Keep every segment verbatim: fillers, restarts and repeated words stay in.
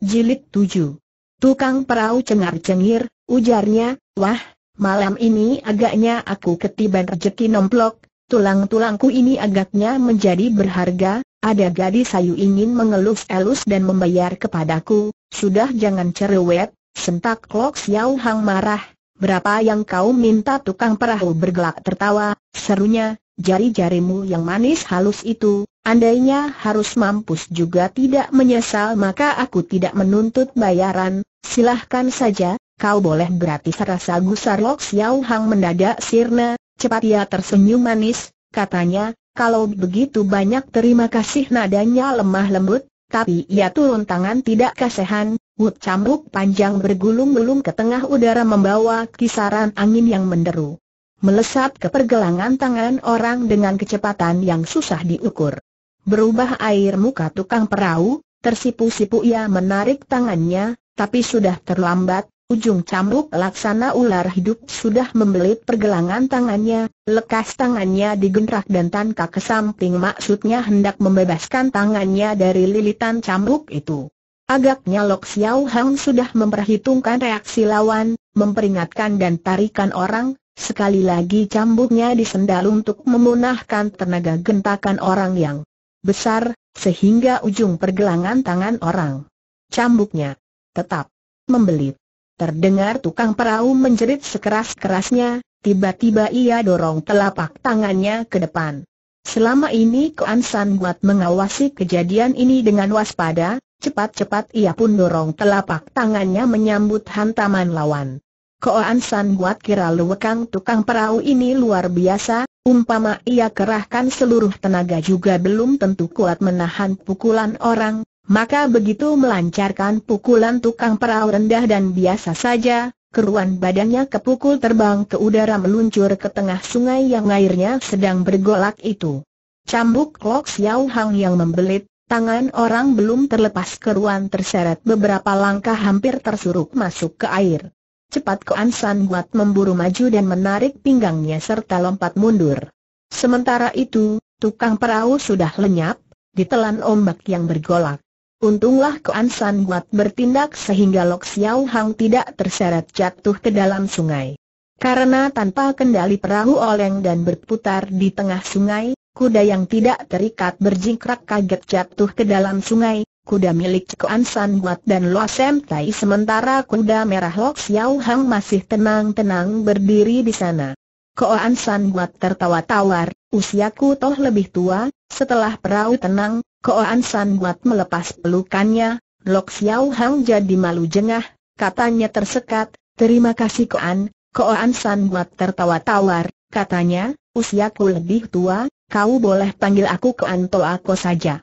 Jilid tujuh. Tukang perahu cengar-cengir, ujarnya, wah, malam ini agaknya aku ketiban rejeki nomplok, tulang-tulangku ini agaknya menjadi berharga, ada gadis sayu ingin mengelus-elus dan membayar kepadaku, sudah jangan cerewet, sentak Lok Xiao Hang marah, berapa yang kau minta? Tukang perahu bergelak tertawa, serunya, jari-jarimu yang manis halus itu, andainya harus mampus juga tidak menyesal maka aku tidak menuntut bayaran, silahkan saja, kau boleh gratis. Rasa gusar Lok Xiao Hang mendadak sirna, cepat ia tersenyum manis, katanya, kalau begitu banyak terima kasih. Nadanya lemah lembut, tapi ia turun tangan tidak kasihan, wut cambuk panjang bergulung-gulung ke tengah udara membawa kisaran angin yang menderu, melesat ke pergelangan tangan orang dengan kecepatan yang susah diukur. Berubah air muka tukang perahu, tersipu-sipu ia menarik tangannya, tapi sudah terlambat, ujung cambuk laksana ular hidup sudah membelit pergelangan tangannya, lekas tangannya digendrak dan tancap ke samping, maksudnya hendak membebaskan tangannya dari lilitan cambuk itu. Agaknya Lok Xiao Hang sudah memperhitungkan reaksi lawan, memperingatkan dan tarikan orang, sekali lagi cambuknya disendal untuk memunahkan tenaga gentakan orang yang besar, sehingga ujung pergelangan tangan orang cambuknya tetap membelit. Terdengar tukang perahu menjerit sekeras-kerasnya, tiba-tiba ia dorong telapak tangannya ke depan. Selama ini Kuan San buat mengawasi kejadian ini dengan waspada, cepat-cepat ia pun dorong telapak tangannya menyambut hantaman lawan. Koan San buat kira luwekang tukang perahu ini luar biasa, umpama ia kerahkan seluruh tenaga juga belum tentu kuat menahan pukulan orang, maka begitu melancarkan pukulan tukang perahu rendah dan biasa saja, keruan badannya kepukul terbang ke udara meluncur ke tengah sungai yang airnya sedang bergolak itu. Cambuk Lok Xiao Hang yang membelit tangan orang belum terlepas, keruan terseret beberapa langkah hampir tersuruk masuk ke air. Cepat Kuan San buat memburu maju dan menarik pinggangnya serta lompat mundur. Sementara itu, tukang perahu sudah lenyap, ditelan ombak yang bergolak. Untunglah Kuan San buat bertindak sehingga Lok Xiao Hang tidak terseret jatuh ke dalam sungai. Karena tanpa kendali perahu oleng dan berputar di tengah sungai, kuda yang tidak terikat berjingkrak kaget jatuh ke dalam sungai. Kuda milik Kuan San buat dan Lo Sem Tai, sementara kuda merah Lok Xiao Hang masih tenang-tenang berdiri di sana. Kuan San buat tertawa tawar, usiaku toh lebih tua. Setelah perahu tenang, Kuan San buat melepas pelukannya. Lok Xiao Hang jadi malu jengah, katanya tersekat, terima kasih Kuan. Kuan San buat tertawa tawar, katanya, usiaku lebih tua, kau boleh panggil aku Kuan To Ako saja.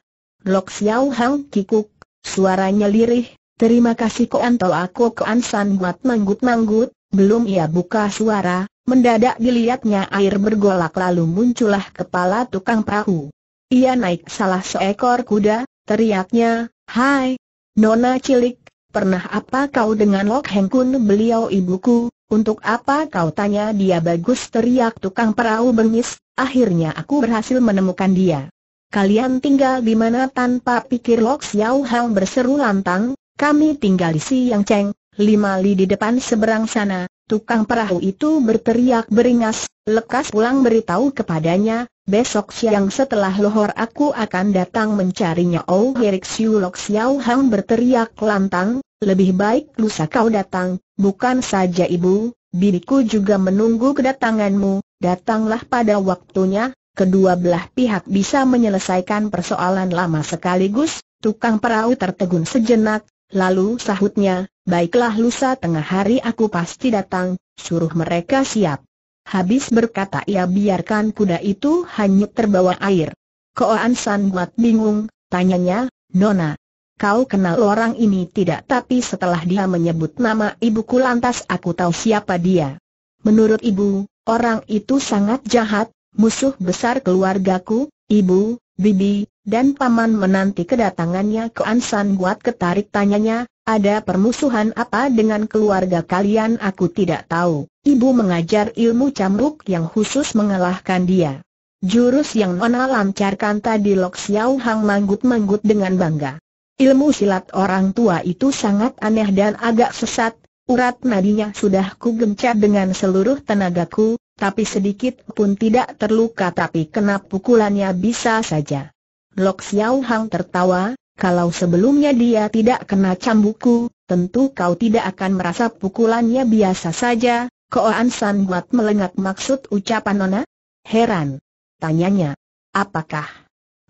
Lok Xiao Hang kikuk, suaranya lirih, terima kasih Kuan To Ako. Kuan San buat manggut-manggut, belum ia buka suara, mendadak dilihatnya air bergolak lalu muncullah kepala tukang perahu. Ia naik salah seekor kuda, teriaknya, hai, nona cilik, pernah apa kau dengan Lok Heng Kun? Beliau ibuku, untuk apa kau tanya dia? Bagus, teriak tukang perahu bengis, akhirnya aku berhasil menemukan dia. Kalian tinggal di mana? Tanpa pikir Lok Xiao Hang berseru lantang, kami tinggal di Siang Cheng, lima li di depan seberang sana. Tukang perahu itu berteriak beringas, lekas pulang beritahu kepadanya, besok siang setelah lohor aku akan datang mencarinya. Oh Herik Siu, Lok Xiao Hang berteriak lantang, lebih baik lusa kau datang, bukan saja ibu, bibiku juga menunggu kedatanganmu, datanglah pada waktunya. Kedua belah pihak bisa menyelesaikan persoalan lama sekaligus. Tukang perahu tertegun sejenak, lalu sahutnya, baiklah lusa tengah hari aku pasti datang, suruh mereka siap. Habis berkata ia biarkan kuda itu hanyut terbawa air. Kuan San buat bingung, tanyanya, nona, kau kenal orang ini tidak? Tapi setelah dia menyebut nama ibuku lantas aku tahu siapa dia. Menurut ibu, orang itu sangat jahat, musuh besar keluargaku. Ibu, bibi, dan paman menanti kedatangannya. Kuan San buat ketarik tanyanya, ada permusuhan apa dengan keluarga kalian? Aku tidak tahu, ibu mengajar ilmu cambuk yang khusus mengalahkan dia. Jurus yang nona lancarkan tadi. Lok Xiao Hang manggut-manggut dengan bangga. Ilmu silat orang tua itu sangat aneh dan agak sesat. Urat nadinya sudah kugencar dengan seluruh tenagaku, tapi sedikit pun tidak terluka. Tapi kena pukulannya bisa saja. Lok Xiao Hang tertawa. Kalau sebelumnya dia tidak kena cambukku, tentu kau tidak akan merasa pukulannya biasa saja. Koan San buat melengak. Maksud ucapan Nona? Heran, tanyanya. Apakah?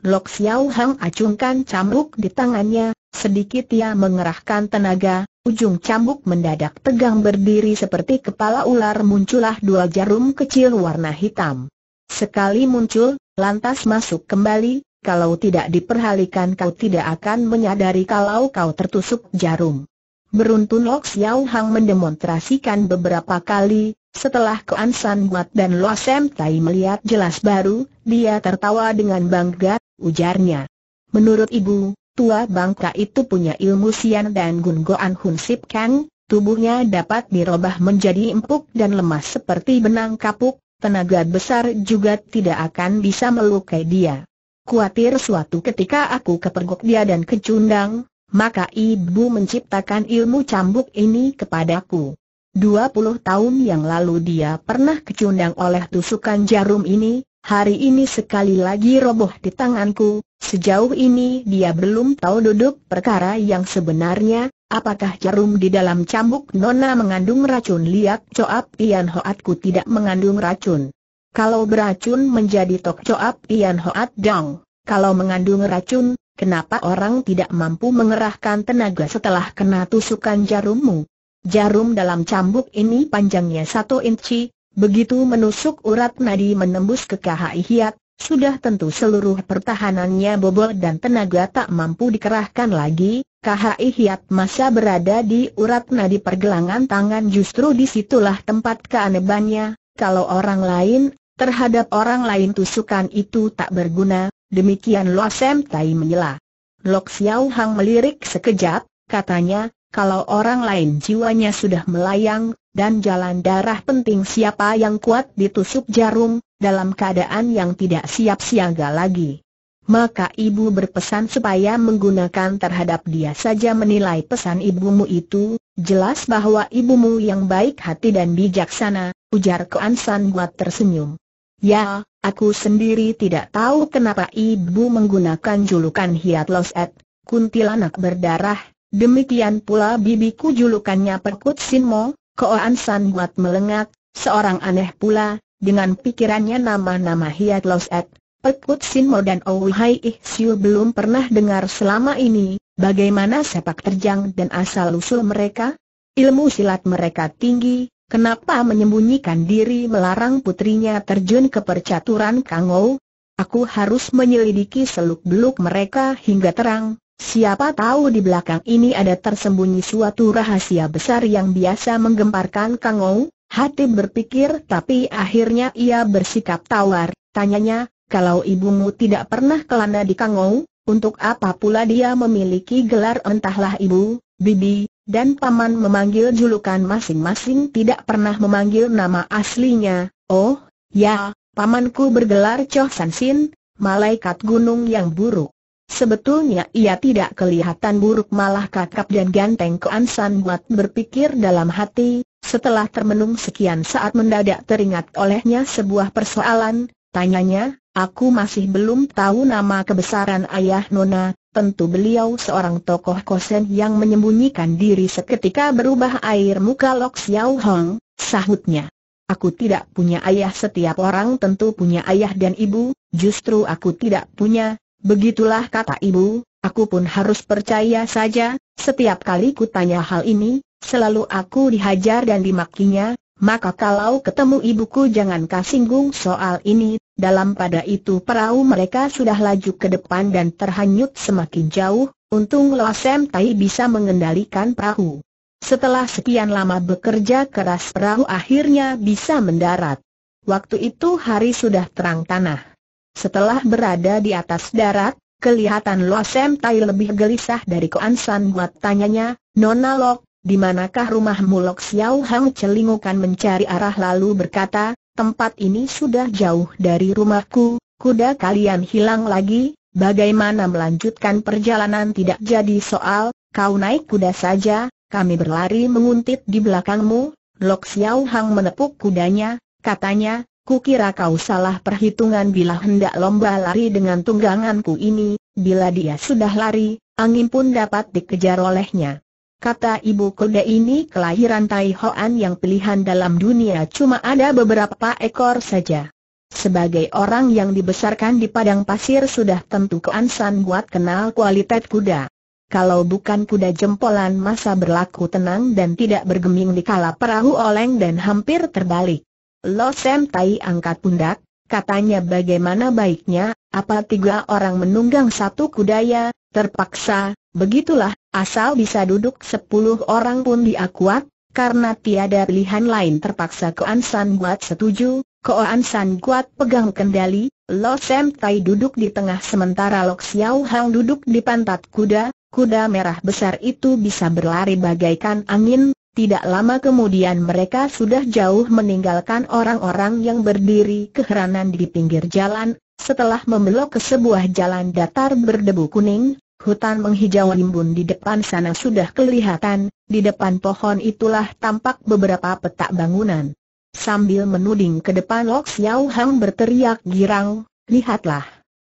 Lok Xiao Hang acungkan cambuk di tangannya, sedikit ia mengerahkan tenaga, ujung cambuk mendadak tegang berdiri seperti kepala ular. Muncullah dua jarum kecil warna hitam. Sekali muncul, lantas masuk kembali. Kalau tidak diperhatikan kau tidak akan menyadari kalau kau tertusuk jarum. Beruntun Lok Xiao Hang mendemonstrasikan beberapa kali. Setelah Koan San Buat dan Lo Sem Tai melihat jelas baru, dia tertawa dengan bangga. Ujarnya, menurut ibu, tua bangka itu punya ilmu sian dan Gun Goan Hun Sip Kang. Tubuhnya dapat dirobah menjadi empuk dan lemas seperti benang kapuk. Tenaga besar juga tidak akan bisa melukai dia. Kuatir suatu ketika aku kepergok dia dan kecundang, maka ibu menciptakan ilmu cambuk ini kepadaku. dua puluh tahun yang lalu dia pernah kecundang oleh tusukan jarum ini. Hari ini sekali lagi roboh di tanganku. Sejauh ini dia belum tahu duduk perkara yang sebenarnya. Apakah jarum di dalam cambuk Nona mengandung racun? Liak Coap Ian Hoatku tidak mengandung racun. Kalau beracun menjadi Tok Coap Ian Hoat Dong. Kalau mengandung racun, kenapa orang tidak mampu mengerahkan tenaga setelah kena tusukan jarummu? Jarum dalam cambuk ini panjangnya satu inci. Begitu menusuk urat nadi menembus ke Khai Hiat, sudah tentu seluruh pertahanannya bobol dan tenaga tak mampu dikerahkan lagi. Khai Hiat masa berada di urat nadi pergelangan tangan. Justru disitulah tempat keanehannya. Kalau orang lain, terhadap orang lain tusukan itu tak berguna. Demikian Lo Sem Tai menyela. Lok Xiao Hang melirik sekejap, katanya, kalau orang lain jiwanya sudah melayang dan jalan darah penting, siapa yang kuat ditusuk jarum dalam keadaan yang tidak siap siaga lagi. Maka ibu berpesan supaya menggunakan terhadap dia saja. Menilai pesan ibumu itu, jelas bahwa ibumu yang baik hati dan bijaksana, ujar Koan San Buat tersenyum. Ya, aku sendiri tidak tahu kenapa ibu menggunakan julukan Hiat Loset, kuntilanak berdarah. Demikian pula bibiku julukannya Perkut Sinmo. Koan San Buat melengak. Seorang aneh pula, dengan pikirannya nama-nama Hiat Loset, Perkut Sinmo dan Owi Hai Ih Siu belum pernah dengar selama ini. Bagaimana sepak terjang dan asal-usul mereka? Ilmu silat mereka tinggi, kenapa menyembunyikan diri melarang putrinya terjun ke percaturan Kangou? Aku harus menyelidiki seluk-beluk mereka hingga terang. Siapa tahu di belakang ini ada tersembunyi suatu rahasia besar yang biasa menggemparkan Kang Ou. Hati berpikir, tapi akhirnya ia bersikap tawar. Tanyanya, kalau ibumu tidak pernah kelana di Kang Ou, untuk apa pula dia memiliki gelar? Entahlah, ibu, bibi, dan paman memanggil julukan masing-masing, tidak pernah memanggil nama aslinya. Oh, ya, pamanku bergelar Choh San Sin, malaikat gunung yang buruk. Sebetulnya ia tidak kelihatan buruk, malah kakap dan ganteng. Koan San Buat berpikir dalam hati. Setelah termenung sekian saat mendadak teringat olehnya sebuah persoalan. Tanyanya, aku masih belum tahu nama kebesaran ayah Nona. Tentu beliau seorang tokoh kosen yang menyembunyikan diri. Seketika berubah air muka Lok Xiao Hang, sahutnya. Aku tidak punya ayah. Setiap orang tentu punya ayah dan ibu, justru aku tidak punya. Begitulah kata ibu, aku pun harus percaya saja. Setiap kali ku tanya hal ini, selalu aku dihajar dan dimakinya. Maka kalau ketemu ibuku jangan kasinggung soal ini. Dalam pada itu perahu mereka sudah laju ke depan dan terhanyut semakin jauh. Untung Lo Sem Tai bisa mengendalikan perahu. Setelah sekian lama bekerja keras, perahu akhirnya bisa mendarat. Waktu itu hari sudah terang tanah. Setelah berada di atas darat, kelihatan Lo Sem Tai lebih gelisah dari Koan San Buat. Tanyanya, Nona Lok, di manakah rumahmu? Lok Xiao Hang celingukan mencari arah lalu berkata, tempat ini sudah jauh dari rumahku. Kuda kalian hilang lagi, Bagaimana melanjutkan perjalanan tidak jadi soal, kau naik kuda saja, kami berlari menguntit di belakangmu. Lok Xiao Hang menepuk kudanya, katanya, kukira kau salah perhitungan bila hendak lomba lari dengan tungganganku ini, bila dia sudah lari, angin pun dapat dikejar olehnya. Kata ibu kuda ini kelahiran Tai Hoan yang pilihan dalam dunia cuma ada beberapa ekor saja. Sebagai orang yang dibesarkan di padang pasir sudah tentu Kuan San buat kenal kualitas kuda. Kalau bukan kuda jempolan masa berlaku tenang dan tidak bergeming dikala perahu oleng dan hampir terbalik. Lo Sam Tai angkat pundak, katanya bagaimana baiknya, apa tiga orang menunggang satu kuda ya, terpaksa, begitulah, asal bisa duduk sepuluh orang pun dia kuat, karena tiada pilihan lain terpaksa Kuan San buat setuju. Kuan San kuat pegang kendali, Lo Sam Tai duduk di tengah sementara Lok Xiao Hang duduk di pantat kuda. Kuda merah besar itu bisa berlari bagaikan angin. Tidak lama kemudian mereka sudah jauh meninggalkan orang-orang yang berdiri keheranan di pinggir jalan. Setelah membelok ke sebuah jalan datar berdebu kuning, hutan menghijau rimbun di depan sana sudah kelihatan. Di depan pohon itulah tampak beberapa petak bangunan. Sambil menuding ke depan Lok Xiao Hang berteriak girang, lihatlah.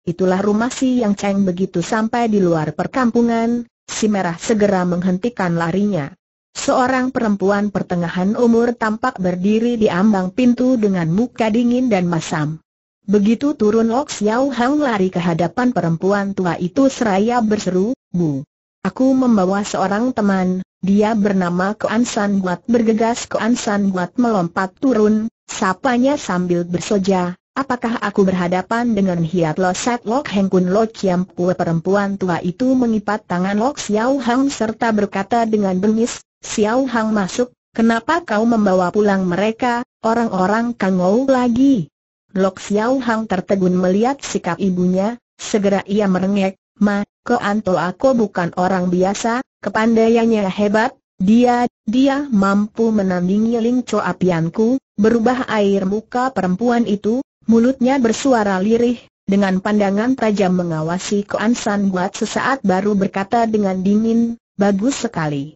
Itulah rumah si Yang Cheng. Begitu sampai di luar perkampungan, si merah segera menghentikan larinya. Seorang perempuan pertengahan umur tampak berdiri di ambang pintu dengan muka dingin dan masam. Begitu turun Lok Xiao Hang lari ke hadapan perempuan tua itu seraya berseru, Bu, aku membawa seorang teman. Dia bernama Kuan San Guat. Bergegas Kuan San Guat melompat turun, sapanya sambil bersoja, apakah aku berhadapan dengan Hiat Lo Set Lok Heng Kun Lo Chiam Pue? Perempuan tua itu mengipat tangan Lok Xiao Hang serta berkata dengan bengis, Xiao Hang masuk, kenapa kau membawa pulang mereka, orang-orang kangou lagi? Lok Xiao Hang tertegun melihat sikap ibunya, segera ia merengek, Ma, Kuan To aku bukan orang biasa. Kepandaiannya hebat, dia, dia mampu menandingi Ling Cho Apianku. Berubah air muka perempuan itu, mulutnya bersuara lirih, dengan pandangan tajam mengawasi Kuan San Guat sesaat baru berkata dengan dingin, bagus sekali.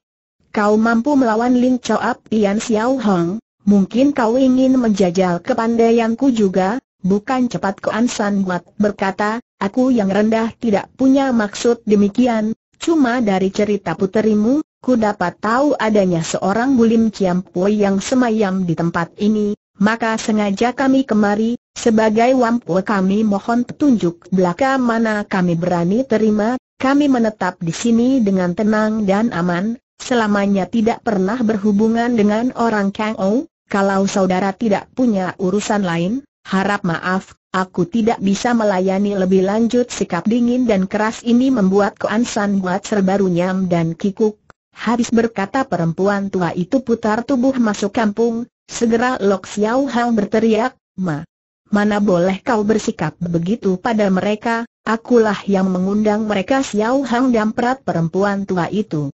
Kau mampu melawan Ling Cho Apian Xiao Hong, mungkin kau ingin menjajal kepandaianku juga, bukan? Cepat Kuan San Guat berkata, aku yang rendah tidak punya maksud demikian. Cuma dari cerita puterimu, ku dapat tahu adanya seorang Bulim Chiam Pui yang semayam di tempat ini, maka sengaja kami kemari. Sebagai Wampu kami mohon petunjuk belaka mana kami berani terima. Kami menetap di sini dengan tenang dan aman, selamanya tidak pernah berhubungan dengan orang Kangou. Kalau saudara tidak punya urusan lain, harap maaf. Aku tidak bisa melayani lebih lanjut. Sikap dingin dan keras ini membuat Kuan San Guat serba runyam dan kikuk. Habis berkata perempuan tua itu putar tubuh masuk kampung. Segera Lok Xiao Hang berteriak, Ma, mana boleh kau bersikap begitu pada mereka, akulah yang mengundang mereka. Xiao Hang damprat perempuan tua itu.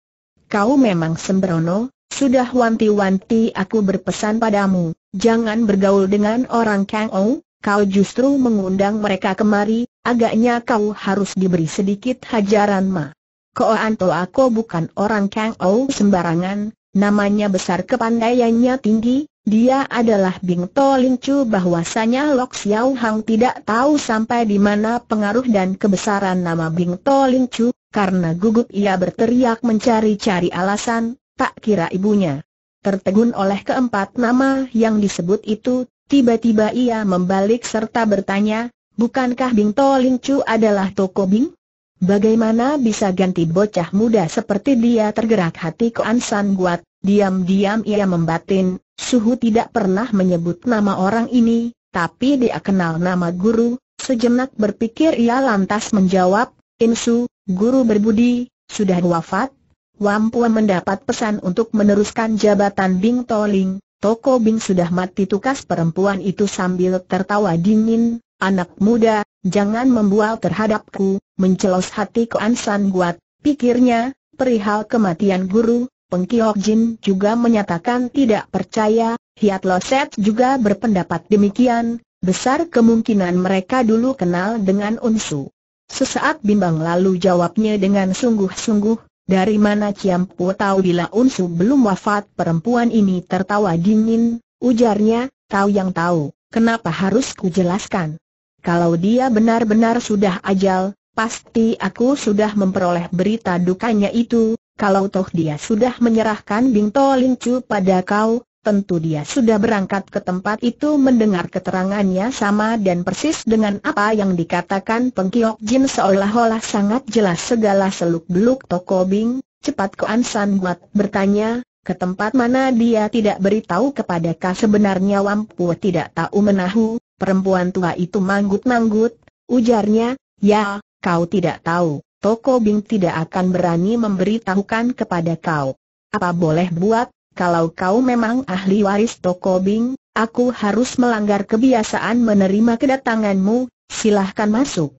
Kau memang sembrono, sudah wanti-wanti aku berpesan padamu, jangan bergaul dengan orang Kangou. Kau justru mengundang mereka kemari, agaknya kau harus diberi sedikit hajaran Ma. Kuan To aku bukan orang Kangou sembarangan, namanya besar kepandaiannya tinggi, dia adalah Bing To Ling Chu. Bahwasanya Lok Xiao Hang tidak tahu sampai di mana pengaruh dan kebesaran nama Bing To Ling Chu, karena gugup ia berteriak mencari-cari alasan, tak kira ibunya. Tertegun oleh keempat nama yang disebut itu, tiba-tiba ia membalik serta bertanya, bukankah Bing To Ling Chu adalah Toko Bing? Bagaimana bisa ganti bocah muda seperti dia? Tergerak hati Kuan San Guat, diam-diam ia membatin, Suhu tidak pernah menyebut nama orang ini, tapi dia kenal nama guru. Sejenak berpikir ia lantas menjawab, Insu, guru berbudi, sudah wafat. Wampu mendapat pesan untuk meneruskan jabatan Bing To Ling. Toko Bing sudah mati. Tukas perempuan itu sambil tertawa dingin, anak muda, jangan membual terhadapku. Mencelos hati Kuan San Guat, pikirnya, perihal kematian guru. Peng Kiok Jin juga menyatakan tidak percaya, Hiat Lo Set juga berpendapat demikian, besar kemungkinan mereka dulu kenal dengan Unsu. Sesaat bimbang lalu jawabnya dengan sungguh-sungguh, "Dari mana Ciampu tahu bila Unsu belum wafat?" Perempuan ini tertawa dingin, ujarnya, "Kau yang tahu, kenapa harus kujelaskan? Kalau dia benar-benar sudah ajal, pasti aku sudah memperoleh berita dukanya itu. Kalau toh dia sudah menyerahkan Bingto Lincu pada kau, tentu dia sudah berangkat ke tempat itu." Mendengar keterangannya sama dan persis dengan apa yang dikatakan Peng Kiok Jin, seolah-olah sangat jelas segala seluk-beluk Toko Bing. Cepat Koan San Buat bertanya, "Ke tempat mana dia tidak beritahu kepada kau?" "Sebenarnya Wampu tidak tahu menahu," perempuan tua itu manggut-manggut, ujarnya, "Ya, kau tidak tahu, Toko Bing tidak akan berani memberitahukan kepada kau. Apa boleh buat, kalau kau memang ahli waris Toko Bing, aku harus melanggar kebiasaan menerima kedatanganmu. Silahkan masuk."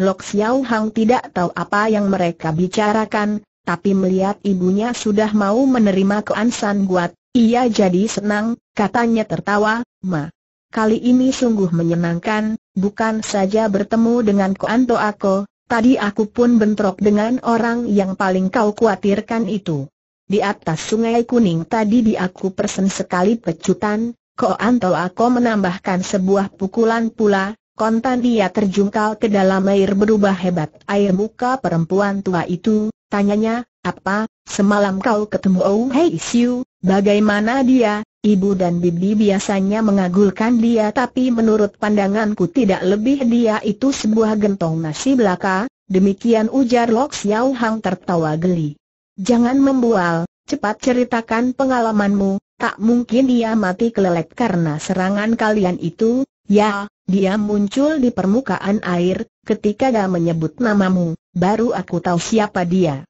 Lok Xiao Hang tidak tahu apa yang mereka bicarakan, tapi melihat ibunya sudah mau menerima Koan San Guat, ia jadi senang, katanya tertawa, "Ma, kali ini sungguh menyenangkan, bukan saja bertemu dengan Koan Toako, tadi aku pun bentrok dengan orang yang paling kau khawatirkan itu. Di atas sungai kuning tadi di aku persen sekali pecutan." Koan Toako menambahkan sebuah pukulan pula, kontan dia terjungkal ke dalam air berubah hebat. Air muka perempuan tua itu, tanyanya, "Apa, semalam kau ketemu Oh Hei Siu, bagaimana dia?" "Ibu dan bibi biasanya mengagulkan dia, tapi menurut pandanganku tidak lebih dia itu sebuah gentong nasi belaka." Demikian ujar Lok Xiao Hang tertawa geli. "Jangan membual, cepat ceritakan pengalamanmu. Tak mungkin dia mati kelelep karena serangan kalian itu." "Ya, dia muncul di permukaan air, ketika dia menyebut namamu, baru aku tahu siapa dia.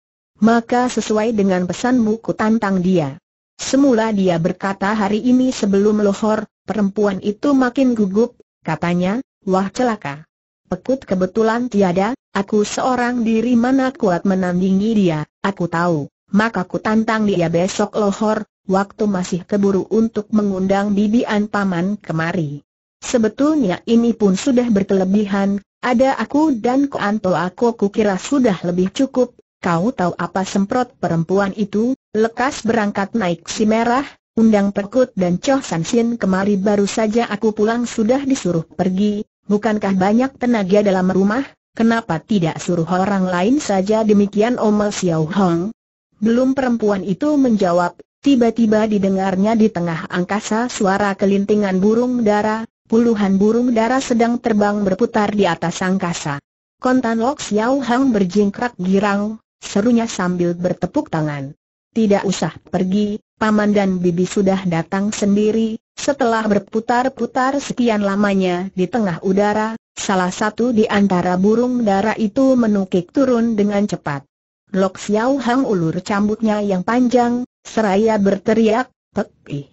Maka sesuai dengan pesanmu ku tantang dia. Semula dia berkata hari ini sebelum lohor." Perempuan itu makin gugup, katanya, "Wah celaka. Pekut kebetulan tiada, aku seorang diri mana kuat menandingi dia." "Aku tahu, maka ku tantang dia besok lohor, waktu masih keburu untuk mengundang bibian paman kemari." "Sebetulnya ini pun sudah berkelebihan, ada aku dan Koan Toako kukira sudah lebih cukup." "Kau tahu apa?" semprot perempuan itu, "lekas berangkat naik si merah, undang Pekut dan Cho San Sin kemari. Baru saja aku pulang sudah disuruh pergi. Bukankah banyak tenaga dalam rumah, kenapa tidak suruh orang lain saja?" Demikian omel Xiao Hong. Belum perempuan itu menjawab, tiba-tiba didengarnya di tengah angkasa suara kelintingan burung dara. Puluhan burung dara sedang terbang berputar di atas angkasa. Kontan Lok Xiao Hang berjingkrak girang, serunya sambil bertepuk tangan, "Tidak usah pergi, paman dan bibi sudah datang sendiri." Setelah berputar-putar sekian lamanya di tengah udara, salah satu di antara burung dara itu menukik turun dengan cepat. Lok Xiao Hang ulur cambuknya yang panjang, seraya berteriak, "Pekih!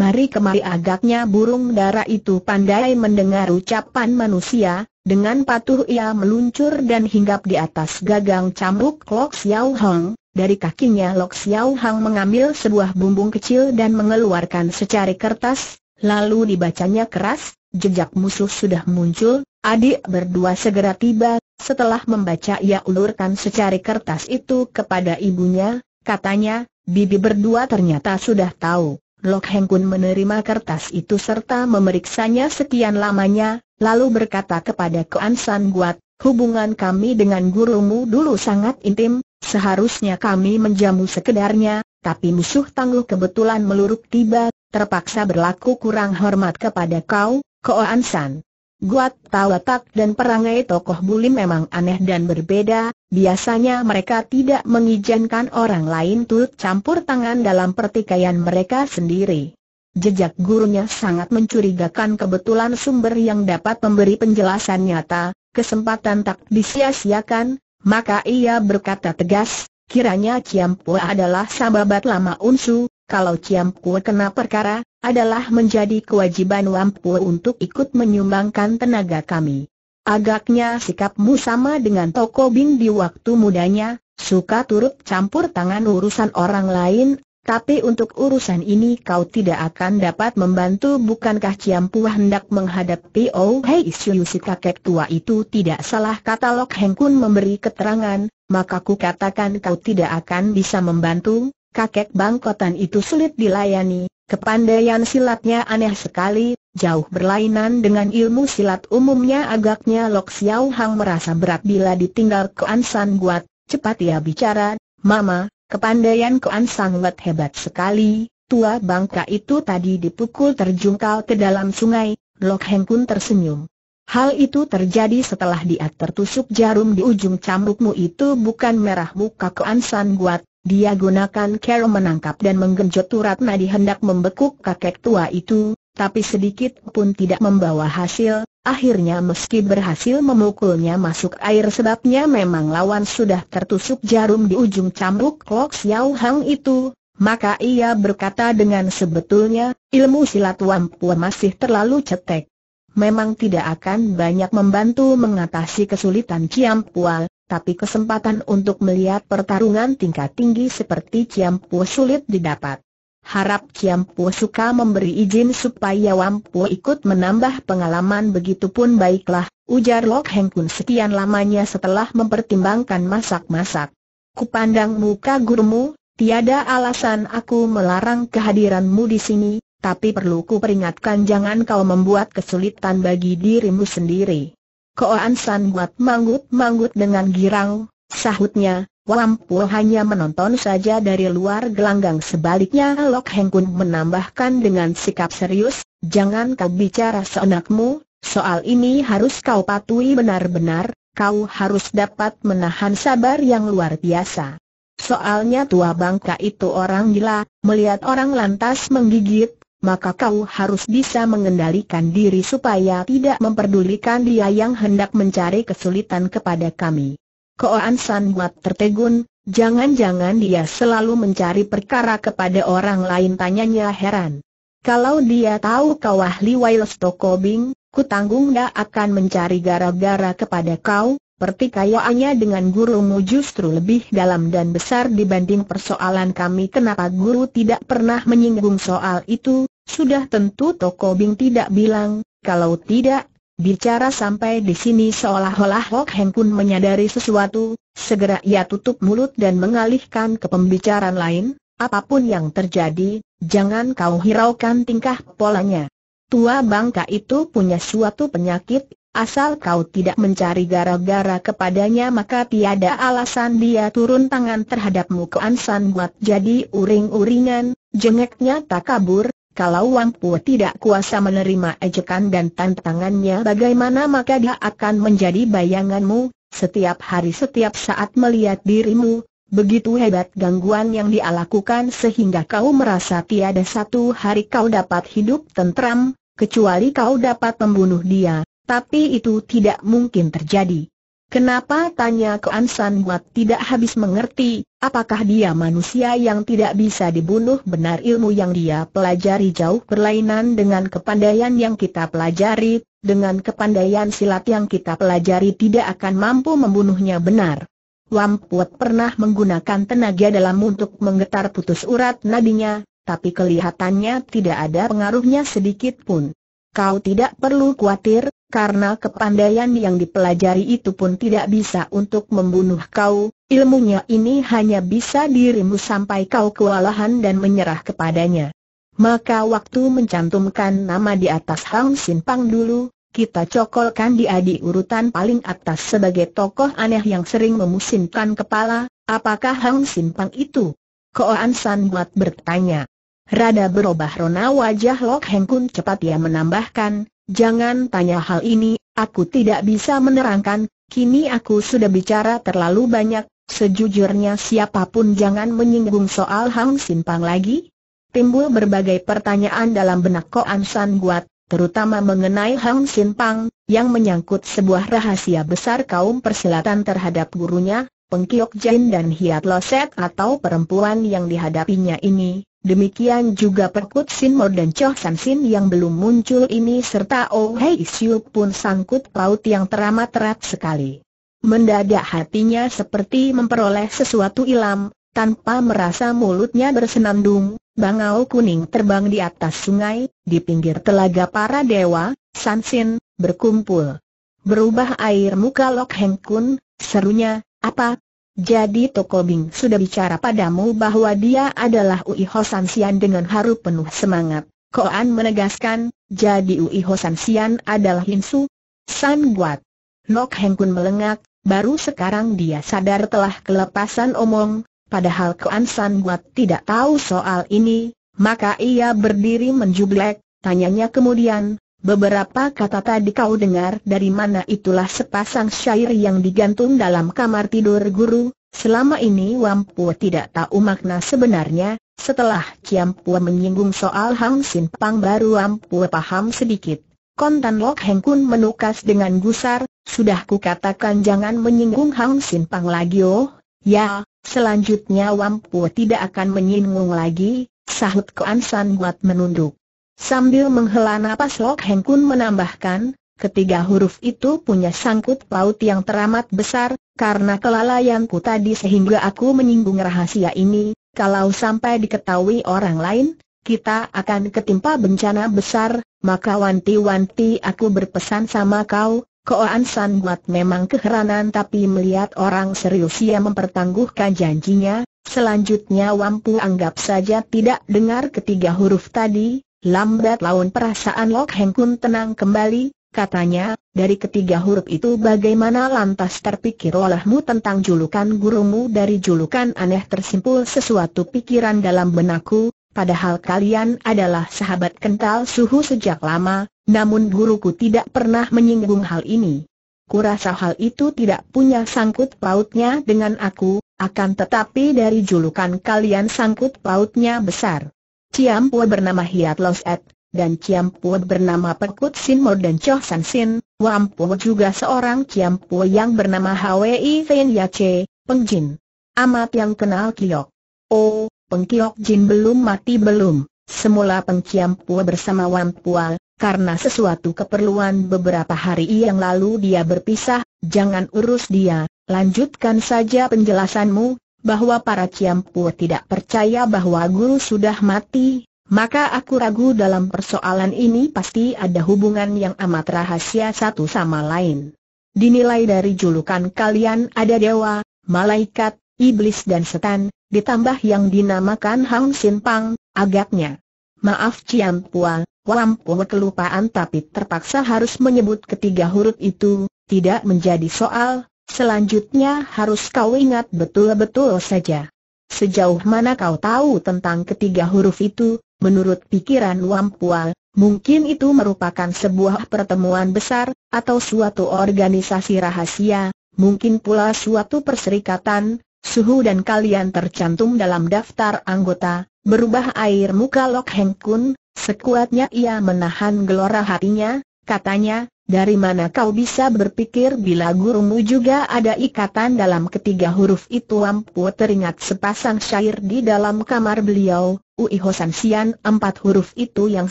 Mari kemari!" Agaknya burung dara itu pandai mendengar ucapan manusia. Dengan patuh ia meluncur dan hinggap di atas gagang cambuk Lok Xiao Hang. Dari kakinya Lok Xiao Hang mengambil sebuah bumbung kecil dan mengeluarkan secari kertas, lalu dibacanya keras, "Jejak musuh sudah muncul." Adik berdua segera tiba. Setelah membaca ia ulurkan secari kertas itu kepada ibunya, katanya, "Bibi berdua ternyata sudah tahu." Lok Heng Kun menerima kertas itu serta memeriksanya sekian lamanya, lalu berkata kepada Koan San Guat, "Hubungan kami dengan gurumu dulu sangat intim, seharusnya kami menjamu sekedarnya, tapi musuh tangguh kebetulan meluruk tiba, terpaksa berlaku kurang hormat kepada kau." Koan San Guat tahu watak dan perangai tokoh Bulim memang aneh dan berbeda, biasanya mereka tidak mengizinkan orang lain turut campur tangan dalam pertikaian mereka sendiri. Jejak gurunya sangat mencurigakan. Kebetulan sumber yang dapat memberi penjelasan nyata, kesempatan tak disia-siakan. Maka ia berkata tegas, "Kiranya Ciampu adalah sahabat lama Unsu. Kalau Ciampu kena perkara, adalah menjadi kewajiban Wampu untuk ikut menyumbangkan tenaga kami. Agaknya sikapmu sama dengan Toko Bing di waktu mudanya, suka turut campur tangan urusan orang lain." Tapi untuk urusan ini kau tidak akan dapat membantu. Bukankah Ciampu hendak menghadapi Oh Hei Siu? Si kakek tua itu tidak salah, kata Lok Heng Kun memberi keterangan. Maka ku katakan kau tidak akan bisa membantu. Kakek bangkotan itu sulit dilayani. Kepandaian silatnya aneh sekali, jauh berlainan dengan ilmu silat umumnya. Agaknya Lok Xiao Hang merasa berat bila ditinggal ke Ansan Guat. Cepat ia bicara, Mama. Kepandaian Koan Sangwet hebat sekali. Tua bangka itu tadi dipukul terjungkal ke dalam sungai. Lok Heng Kun tersenyum. Hal itu terjadi setelah dia tertusuk jarum di ujung cambukmu itu. Bukan merah muka Koan Sangwet, dia gunakan cara menangkap dan menggenjot urat nadi hendak membekuk kakek tua itu, tapi sedikit pun tidak membawa hasil. Akhirnya meski berhasil memukulnya masuk air, sebabnya memang lawan sudah tertusuk jarum di ujung cambuk Lok Xiao Hang itu. Maka ia berkata dengan sebetulnya, ilmu silat Wampu masih terlalu cetek. Memang tidak akan banyak membantu mengatasi kesulitan Ciampual, tapi kesempatan untuk melihat pertarungan tingkat tinggi seperti Ciampu sulit didapat. Harap Ciampu suka memberi izin supaya Wampu ikut menambah pengalaman. Begitupun baiklah, ujar Lok Heng Kun sekian lamanya setelah mempertimbangkan masak-masak. Kupandang muka gurumu, tiada alasan aku melarang kehadiranmu di sini, tapi perlu ku peringatkan jangan kau membuat kesulitan bagi dirimu sendiri. Koan San buat manggut-manggut dengan girang, sahutnya. Wampu hanya menonton saja dari luar gelanggang. Sebaliknya Lok Heng Kun menambahkan dengan sikap serius, jangan kau bicara seenakmu, soal ini harus kau patuhi benar-benar, kau harus dapat menahan sabar yang luar biasa. Soalnya tua bangka itu orang gila, melihat orang lantas menggigit, maka kau harus bisa mengendalikan diri supaya tidak memperdulikan dia yang hendak mencari kesulitan kepada kami. Koan San buat tertegun, jangan-jangan dia selalu mencari perkara kepada orang lain, tanyanya heran. Kalau dia tahu kau ahli wireless toko Bing, ku tanggung dia akan mencari gara-gara kepada kau. Pertikaiannya dengan gurumu justru lebih dalam dan besar dibanding persoalan kami. Kenapa guru tidak pernah menyinggung soal itu? Sudah tentu toko Bing tidak bilang, kalau tidak. Bicara sampai di sini seolah-olah Lok Heng Kun menyadari sesuatu, segera ia tutup mulut dan mengalihkan ke pembicaraan lain. Apapun yang terjadi, jangan kau hiraukan tingkah polanya. Tua bangka itu punya suatu penyakit, asal kau tidak mencari gara-gara kepadanya maka tiada alasan dia turun tangan terhadapmu. Koan San buat jadi uring-uringan, jengeknya tak kabur. Kalau Wampu tidak kuasa menerima ejekan dan tantangannya bagaimana, maka dia akan menjadi bayanganmu, setiap hari setiap saat melihat dirimu. Begitu hebat gangguan yang dia lakukan sehingga kau merasa tiada satu hari kau dapat hidup tentram, kecuali kau dapat membunuh dia, tapi itu tidak mungkin terjadi. Kenapa? Tanya Koan San buat tidak habis mengerti. Apakah dia manusia yang tidak bisa dibunuh? Benar, ilmu yang dia pelajari jauh berlainan dengan kepandaian yang kita pelajari. Dengan kepandaian silat yang kita pelajari tidak akan mampu membunuhnya. Benar. Wampu pernah menggunakan tenaga dalam untuk menggetar putus urat nadinya, tapi kelihatannya tidak ada pengaruhnya sedikit pun. Kau tidak perlu khawatir, karena kepandaian yang dipelajari itu pun tidak bisa untuk membunuh kau. Ilmunya ini hanya bisa dirimu sampai kau kewalahan dan menyerah kepadanya. Maka waktu mencantumkan nama di atas Hang Sin Pang dulu, kita cokolkan dia di urutan paling atas sebagai tokoh aneh yang sering memusingkan kepala. Apakah Hang Sin Pang itu? Koan San buat bertanya. Rada berubah rona wajah Lok Heng Kun, cepat ia menambahkan, jangan tanya hal ini, aku tidak bisa menerangkan, kini aku sudah bicara terlalu banyak, sejujurnya siapapun jangan menyinggung soal Hang Sin Pang lagi. Timbul berbagai pertanyaan dalam benak Koan San Guat, terutama mengenai Hang Sin Pang, yang menyangkut sebuah rahasia besar kaum persilatan terhadap gurunya, Pengkiok Jin dan Hiat Loset atau perempuan yang dihadapinya ini. Demikian juga Perkut Sin Mo dan Choh San Sin yang belum muncul ini, serta Oh Hei Siu pun sangkut paut yang teramat erat sekali. Mendadak hatinya seperti memperoleh sesuatu ilham, Tanpa merasa mulutnya bersenandung, bangau kuning terbang di atas sungai, di pinggir telaga para dewa, Sansin, berkumpul. Berubah air muka Lok Heng Kun, serunya, apa? Jadi Toko Bing sudah bicara padamu bahwa dia adalah Ui Ho San Sian dengan haru penuh semangat. Koan menegaskan, jadi Ui Ho San Sian adalah Hinsu San Guat. Lok Heng Kun melengak, baru sekarang dia sadar telah kelepasan omong, padahal Koan San Guat tidak tahu soal ini, maka ia berdiri menjublek, tanyanya kemudian, beberapa kata tadi kau dengar dari mana? Itulah sepasang syair yang digantung dalam kamar tidur guru. Selama ini Wampu tidak tahu makna sebenarnya. Setelah Kiampu menyinggung soal Hang Sin Pang baru Wampu paham sedikit. Kontan Lok Heng Kun menukas dengan gusar, sudah kukatakan jangan menyinggung Hang Sin Pang lagi. Oh, ya. Selanjutnya Wampu tidak akan menyinggung lagi. Sahut Koan San Guat menunduk. Sambil menghela napas Lok Heng Kun menambahkan, ketiga huruf itu punya sangkut paut yang teramat besar, karena kelalaianku tadi sehingga aku menyinggung rahasia ini, kalau sampai diketahui orang lain, kita akan ketimpa bencana besar, maka wanti-wanti aku berpesan sama kau. Koan San Guat memang keheranan tapi melihat orang serius ia mempertangguhkan janjinya, selanjutnya Wampu anggap saja tidak dengar ketiga huruf tadi. Lambat laun perasaan Lok Heng Kun tenang kembali, katanya, dari ketiga huruf itu bagaimana lantas terpikir olehmu tentang julukan gurumu? Dari julukan aneh tersimpul sesuatu pikiran dalam benakku, padahal kalian adalah sahabat kental suhu sejak lama, namun guruku tidak pernah menyinggung hal ini. Kurasa hal itu tidak punya sangkut pautnya dengan aku, akan tetapi dari julukan kalian sangkut pautnya besar. Ciampu bernama Hiat Loset, dan Ciampu bernama Perkut Sinmo dan Choh San Sin. Wampu juga seorang Ciampu yang bernama Hwi Fen Yace, Peng Jin. Amat yang kenal Kiok. Oh, Peng Kiok Jin belum mati belum. Semula Peng Ciampu bersama Wampu, karena sesuatu keperluan beberapa hari yang lalu dia berpisah. Jangan urus dia, lanjutkan saja penjelasanmu. Bahwa para Ciampu tidak percaya bahwa guru sudah mati, maka aku ragu dalam persoalan ini pasti ada hubungan yang amat rahasia satu sama lain. Dinilai dari julukan kalian ada dewa, malaikat, iblis dan setan, ditambah yang dinamakan Hang Sin Pang, agaknya. Maaf Ciampu, Wampu kelupaan tapi terpaksa harus menyebut ketiga huruf itu, tidak menjadi soal. Selanjutnya harus kau ingat betul-betul saja. Sejauh mana kau tahu tentang ketiga huruf itu? Menurut pikiran Wampual, mungkin itu merupakan sebuah pertemuan besar, atau suatu organisasi rahasia, mungkin pula suatu perserikatan. Suhu dan kalian tercantum dalam daftar anggota. Berubah air muka Lok Heng Kun, sekuatnya ia menahan gelora hatinya, katanya, dari mana kau bisa berpikir bila gurumu juga ada ikatan dalam ketiga huruf itu? Wampu teringat sepasang syair di dalam kamar beliau, Ui Ho San Sian, empat huruf itu yang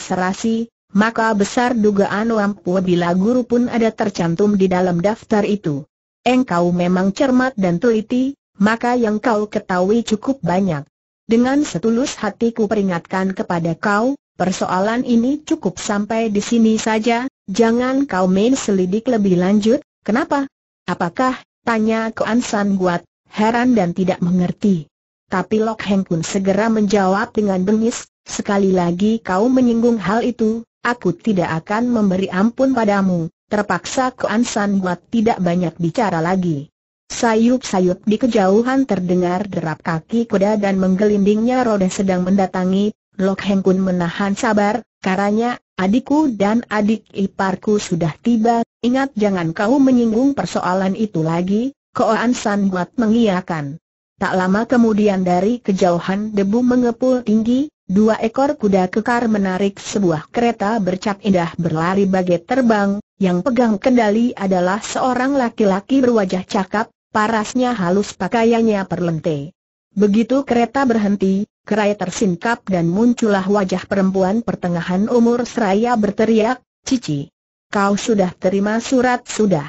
serasi, maka besar dugaan Wampu bila guru pun ada tercantum di dalam daftar itu. Engkau memang cermat dan teliti, maka yang kau ketahui cukup banyak. Dengan setulus hatiku peringatkan kepada kau, persoalan ini cukup sampai di sini saja. Jangan kau main selidik lebih lanjut. Kenapa? Apakah? Tanya Koan San Guat, heran dan tidak mengerti. Tapi Lok Heng Kun segera menjawab dengan bengis, sekali lagi kau menyinggung hal itu, aku tidak akan memberi ampun padamu. Terpaksa Koan San Guat tidak banyak bicara lagi. Sayup-sayup di kejauhan terdengar derap kaki kuda dan menggelindingnya roda sedang mendatangi. Lok Heng Kun menahan sabar, karanya, adikku dan adik iparku sudah tiba, ingat jangan kau menyinggung persoalan itu lagi. Koan San Guat mengiyakan. Tak lama kemudian dari kejauhan debu mengepul tinggi, dua ekor kuda kekar menarik sebuah kereta bercak indah berlari bagai terbang, yang pegang kendali adalah seorang laki-laki berwajah cakap, parasnya halus pakaiannya perlente. Begitu kereta berhenti, kerai tersingkap dan muncullah wajah perempuan pertengahan umur seraya berteriak, Cici, kau sudah terima surat? Sudah.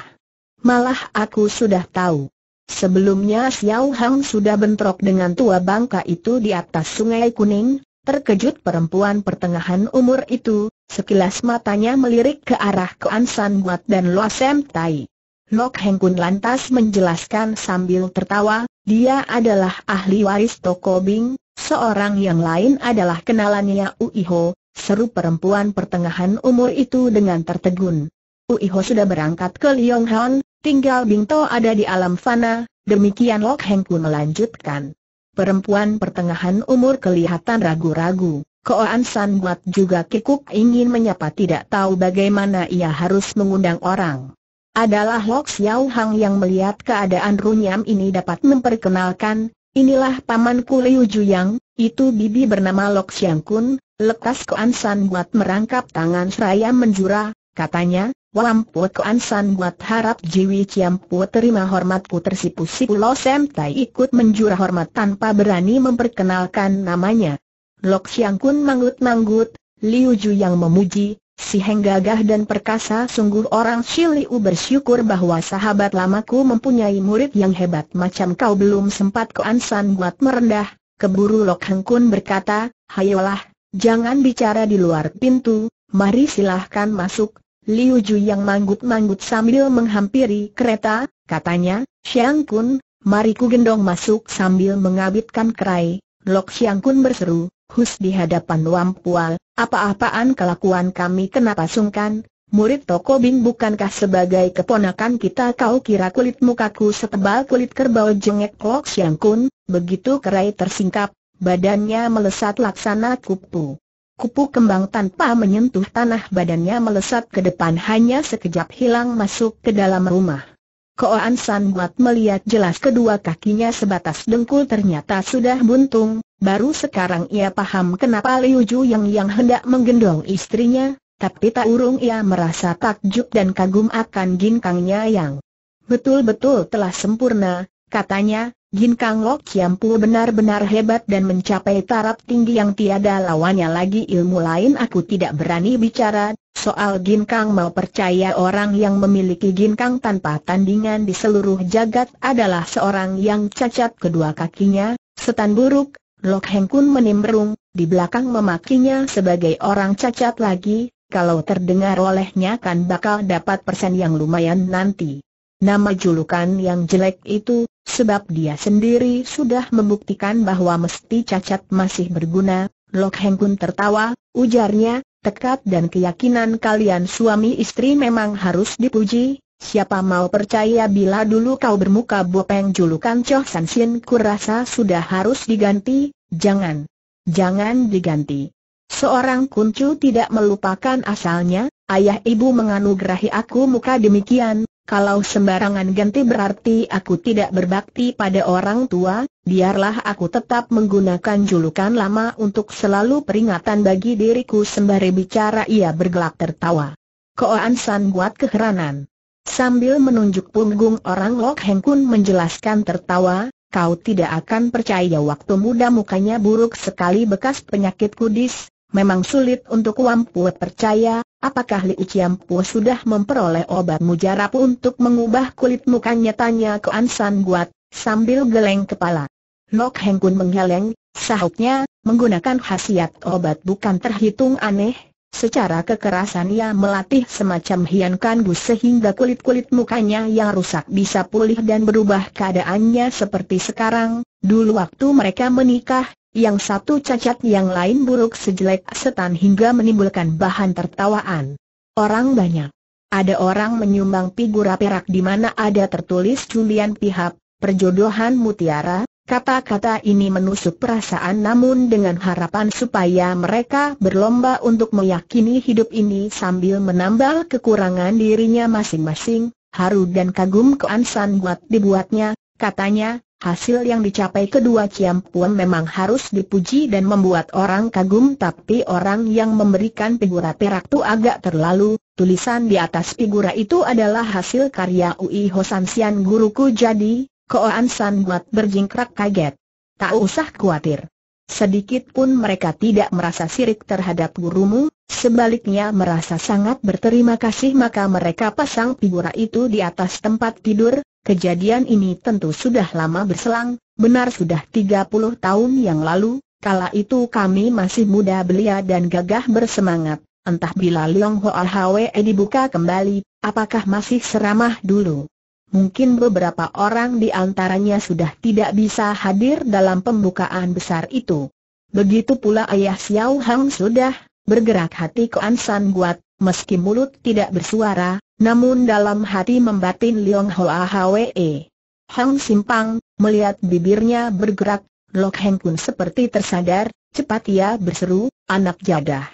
Malah aku sudah tahu. Sebelumnya Xiao Hang sudah bentrok dengan tua bangka itu di atas Sungai Kuning. Terkejut perempuan pertengahan umur itu, sekilas matanya melirik ke arah Kuan San Buat dan Lo Sem Tai. Lok Heng Kun lantas menjelaskan sambil tertawa, dia adalah ahli waris Toko Bing, seorang yang lain adalah kenalannya Uiho, seru perempuan pertengahan umur itu dengan tertegun. Uiho sudah berangkat ke Lionghan, tinggal Bingto ada di alam fana, demikian Lok Heng Kun melanjutkan. Perempuan pertengahan umur kelihatan ragu-ragu, Koan San Buat juga kikuk ingin menyapa, tidak tahu bagaimana ia harus mengundang orang. Adalah Lok Xiao Hang yang melihat keadaan runyam ini dapat memperkenalkan, inilah pamanku Liu Juyang, itu bibi bernama Lok Xiang Kun, lekas Koan San Buat merangkap tangan seraya menjura, katanya, Wampu Koan San Buat harap Jiwi Ciampu terima hormatku. Tersipu-sipu Lo Sem Tai ikut menjura hormat tanpa berani memperkenalkan namanya. Lok Xiang Kun manggut-manggut, Liu Juyang memuji, si Heng gagah dan perkasa, sungguh orang si Liu bersyukur bahwa sahabat lamaku mempunyai murid yang hebat macam kau. Belum sempat Koan San Buat merendah, keburu Lok Heng Kun berkata, hayolah, jangan bicara di luar pintu, mari silahkan masuk. Liu Juyang manggut-manggut sambil menghampiri kereta, katanya, Xiang Kun, mari ku gendong masuk. Sambil mengabitkan kerai, Lok Xiang Kun berseru, hus di hadapan Wampual, apa-apaan kelakuan kami, kenapa sungkan? Murid Toko Bing bukankah sebagai keponakan kita? Kau kira kulit mukaku setebal kulit kerbau? Jengek Lok Xiang Kun, begitu kerai tersingkap, badannya melesat laksana kupu. Kupu kembang tanpa menyentuh tanah, badannya melesat ke depan, hanya sekejap hilang masuk ke dalam rumah. Koan San Buat melihat jelas kedua kakinya sebatas dengkul ternyata sudah buntung, baru sekarang ia paham kenapa Liu Juyang yang hendak menggendong istrinya, tapi tak urung ia merasa takjub dan kagum akan ginkangnya yang betul-betul telah sempurna, katanya, ginkang Lok Ciampu benar-benar hebat dan mencapai taraf tinggi yang tiada lawannya lagi. Ilmu lain aku tidak berani bicara, soal ginkang mau percaya, orang yang memiliki ginkang tanpa tandingan di seluruh jagat adalah seorang yang cacat kedua kakinya, setan buruk. Lok Heng Kun menimbrung, di belakang memakinya sebagai orang cacat lagi, kalau terdengar olehnya kan bakal dapat persen yang lumayan nanti. Nama julukan yang jelek itu, sebab dia sendiri sudah membuktikan bahwa mesti cacat masih berguna. Lok Heng Kun tertawa, ujarnya, tekad dan keyakinan kalian suami istri memang harus dipuji. Siapa mau percaya bila dulu kau bermuka bopeng? Julukan Choh San Sin kurasa sudah harus diganti. Jangan, jangan diganti. Seorang kuncu tidak melupakan asalnya, ayah ibu menganugerahi aku muka demikian. Kalau sembarangan ganti berarti aku tidak berbakti pada orang tua. Biarlah aku tetap menggunakan julukan lama untuk selalu peringatan bagi diriku. Sembari bicara ia bergelak tertawa. Koan San Buat keheranan, sambil menunjuk punggung orang. Lok Heng Kun menjelaskan tertawa, kau tidak akan percaya, waktu muda mukanya buruk sekali, bekas penyakit kudis. Memang sulit untuk Wampu percaya. Apakah Liu Ciampu sudah memperoleh obat mujarab untuk mengubah kulit mukanya? Tanya Koan San Buat sambil geleng kepala. Lok Heng Kun menggeleng, sahutnya, menggunakan khasiat obat bukan terhitung aneh. Secara kekerasan ia melatih semacam hian kanbu sehingga kulit-kulit mukanya yang rusak bisa pulih dan berubah keadaannya seperti sekarang. Dulu waktu mereka menikah, yang satu cacat, yang lain buruk sejelek setan hingga menimbulkan bahan tertawaan orang banyak. Ada orang menyumbang figura perak di mana ada tertulis julian pihak, perjodohan mutiara. Kata-kata ini menusuk perasaan, namun dengan harapan supaya mereka berlomba untuk meyakini hidup ini sambil menambal kekurangan dirinya masing-masing. Haru dan kagum Koan San Buat dibuatnya, katanya, hasil yang dicapai kedua Ciampu memang harus dipuji dan membuat orang kagum, tapi orang yang memberikan figura perak itu agak terlalu. Tulisan di atas figura itu adalah hasil karya Uiho Sansian guruku. Jadi, Koan San Buat berjingkrak kaget. Tak usah khawatir. Sedikit pun mereka tidak merasa sirik terhadap gurumu, sebaliknya merasa sangat berterima kasih. Maka mereka pasang figura itu di atas tempat tidur, Kejadian ini tentu sudah lama berselang, benar sudah tiga puluh tahun yang lalu. Kala itu kami masih muda belia dan gagah bersemangat. Entah bila Liong Hoa Hwe dibuka kembali, apakah masih seramah dulu? Mungkin beberapa orang di antaranya sudah tidak bisa hadir dalam pembukaan besar itu. Begitu pula Ayah Xiao Hang sudah bergerak hati ke Ansan Guat, meski mulut tidak bersuara, namun dalam hati membatin Liong Hoa Hwe. Hang Simpang melihat bibirnya bergerak. Lok Heng Kun seperti tersadar, cepat ia berseru, "Anak jadah,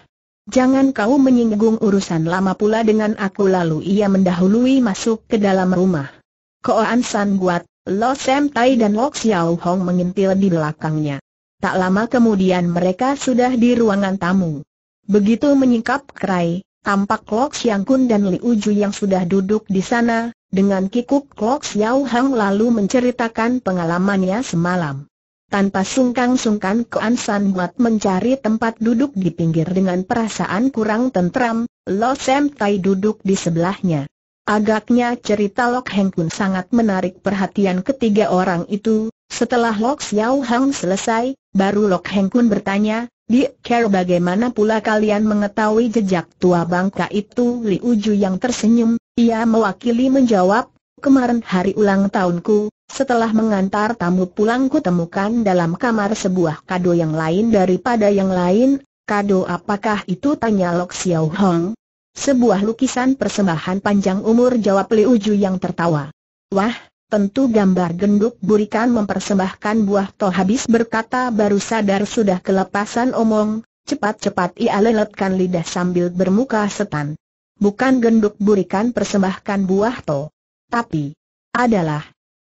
jangan kau menyinggung urusan lama pula dengan aku." Lalu ia mendahului masuk ke dalam rumah. Ko Ansan Guat, Lo Sam Tai dan Lok Xiao Hong mengintil di belakangnya. Tak lama kemudian mereka sudah di ruangan tamu. Begitu menyingkap kerai, tampak Lok Siang Kun dan Liu Ju yang sudah duduk di sana. Dengan kikuk Lok Xiao Hang lalu menceritakan pengalamannya semalam. Tanpa sungkan-sungkan Ko Ansan Guat mencari tempat duduk di pinggir dengan perasaan kurang tentram. Lo Sam Tai duduk di sebelahnya. Agaknya cerita Lok Heng Kun sangat menarik perhatian ketiga orang itu. Setelah Lok Xiao Hang selesai, baru Lok Heng Kun bertanya, "Dik Ker, bagaimana pula kalian mengetahui jejak tua bangka itu?" Liu Ju yang tersenyum, ia mewakili menjawab, "Kemarin hari ulang tahunku. Setelah mengantar tamu pulang ku temukan dalam kamar sebuah kado yang lain daripada yang lain." "Kado apakah itu?" tanya Lok Xiao Hong. "Sebuah lukisan persembahan panjang umur," jawab Liu Ju yang tertawa. "Wah, tentu gambar genduk burikan mempersembahkan buah toh." Habis berkata baru sadar sudah kelepasan omong, cepat-cepat ia leletkan lidah sambil bermuka setan. "Bukan genduk burikan persembahkan buah toh, tapi adalah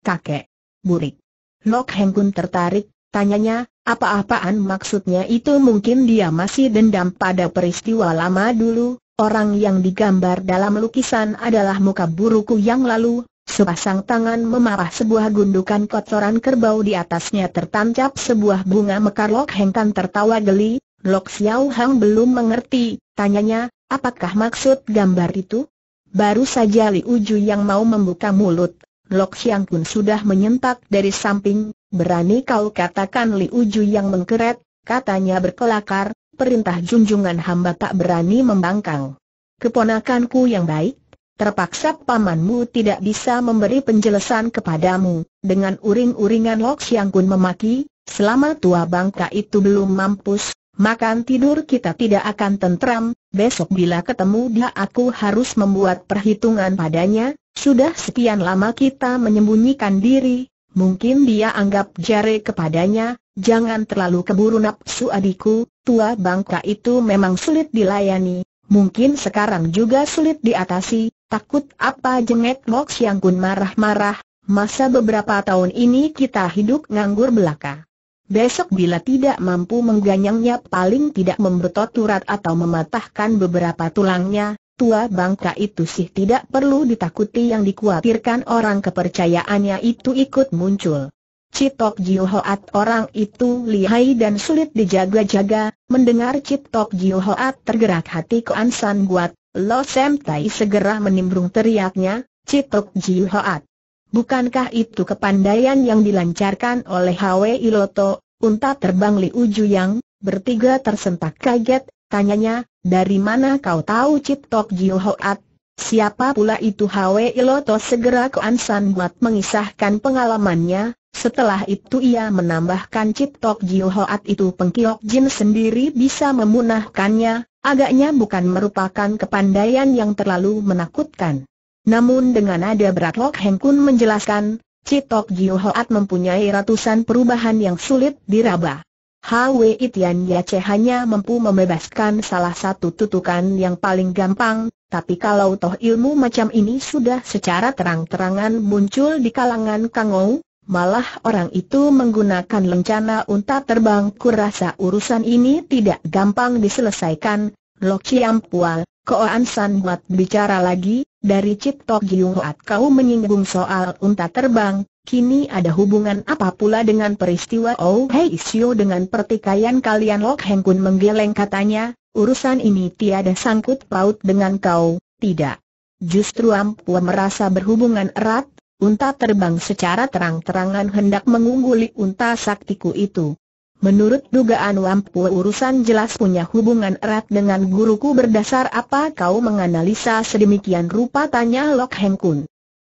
kakek burik." Lok Heng Kun tertarik, tanyanya, "Apa-apaan maksudnya itu?" Mungkin dia masih dendam pada peristiwa lama dulu. Orang yang digambar dalam lukisan adalah muka buruku yang lalu. Sepasang tangan memarah sebuah gundukan kotoran kerbau, di atasnya tertancap sebuah bunga mekar. Lok Heng Kun tertawa geli. Lok Xiao Hang belum mengerti, tanyanya, "Apakah maksud gambar itu?" Baru saja Liu Ju yang mau membuka mulut, Lok Siang Kun sudah menyentak dari samping. "Berani kau katakan?" Liu Ju yang mengkeret, katanya berkelakar, "Perintah junjungan hamba tak berani membangkang. Keponakanku yang baik, terpaksa pamanmu tidak bisa memberi penjelasan kepadamu." Dengan uring-uringan Lok Siang Kun memaki, "Selama tua bangka itu belum mampus, makan tidur kita tidak akan tentram. Besok bila ketemu dia aku harus membuat perhitungan padanya. Sudah sekian lama kita menyembunyikan diri, mungkin dia anggap jare kepadanya. Jangan terlalu keburu nafsu adikku, tua bangka itu memang sulit dilayani, mungkin sekarang juga sulit diatasi." "Takut apa?" jengek Lok Siang Kun marah-marah, "Masa beberapa tahun ini kita hidup nganggur belaka? Besok bila tidak mampu mengganyangnya paling tidak membetot urat atau mematahkan beberapa tulangnya. Tua bangka itu sih tidak perlu ditakuti, yang dikhawatirkan orang kepercayaannya itu ikut muncul. Citok Jiu Hoat orang itu lihai dan sulit dijaga-jaga." Mendengar Citok Jiu Hoat tergerak hati Ko Ansan Guat. Lo Sam Tai segera menimbrung teriaknya, "Citok Jiu Hoat, bukankah itu kepandaian yang dilancarkan oleh Hwe Iloto, unta terbang?" Liu Ju yang bertiga tersentak kaget, tanyanya, "Dari mana kau tahu Citok Jiu Hoat? Siapa pula itu Hwe Iloto?" Segera Ko Ansan Guat mengisahkan pengalamannya. Setelah itu ia menambahkan, "Citok Jiu Hoat itu pengkiok jin sendiri bisa memunahkannya. Agaknya bukan merupakan kepandaian yang terlalu menakutkan." Namun dengan nada berat Lok Heng Kun menjelaskan, "Citok Jiu Hoat mempunyai ratusan perubahan yang sulit diraba. Hwe Itian Yace hanya mampu membebaskan salah satu tutukan yang paling gampang, tapi kalau toh ilmu macam ini sudah secara terang-terangan muncul di kalangan Kangou, malah orang itu menggunakan lencana unta terbang, kurasa urusan ini tidak gampang diselesaikan." "Lok Ciam Pual," Ko Ansan Guat bicara lagi, "dari Citok Jiu Hoat kau menyinggung soal unta terbang. Kini ada hubungan apa pula dengan peristiwa Oh Hei Sio dengan pertikaian kalian?" Lok Heng Kun menggeleng, katanya, "Urusan ini tiada sangkut paut dengan kau." "Tidak, justru Ampua merasa berhubungan erat. unta terbang secara terang-terangan hendak mengungguli unta saktiku itu. Menurut dugaan Wampu, urusan jelas punya hubungan erat dengan guruku. Berdasar apa kau menganalisa sedemikian rupa? Tanya Lok Heng Kun.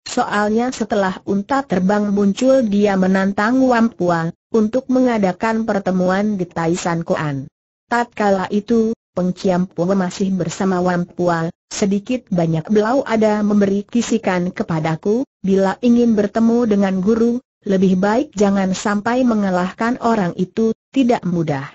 Soalnya setelah unta terbang muncul, dia menantang Wampua untuk mengadakan pertemuan di Taisan Koan. Tatkala itu, Pengciam Pua masih bersama Wampua. Sedikit banyak beliau ada memberi kisikan kepadaku, bila ingin bertemu dengan guru, lebih baik jangan sampai mengalahkan orang itu, tidak mudah.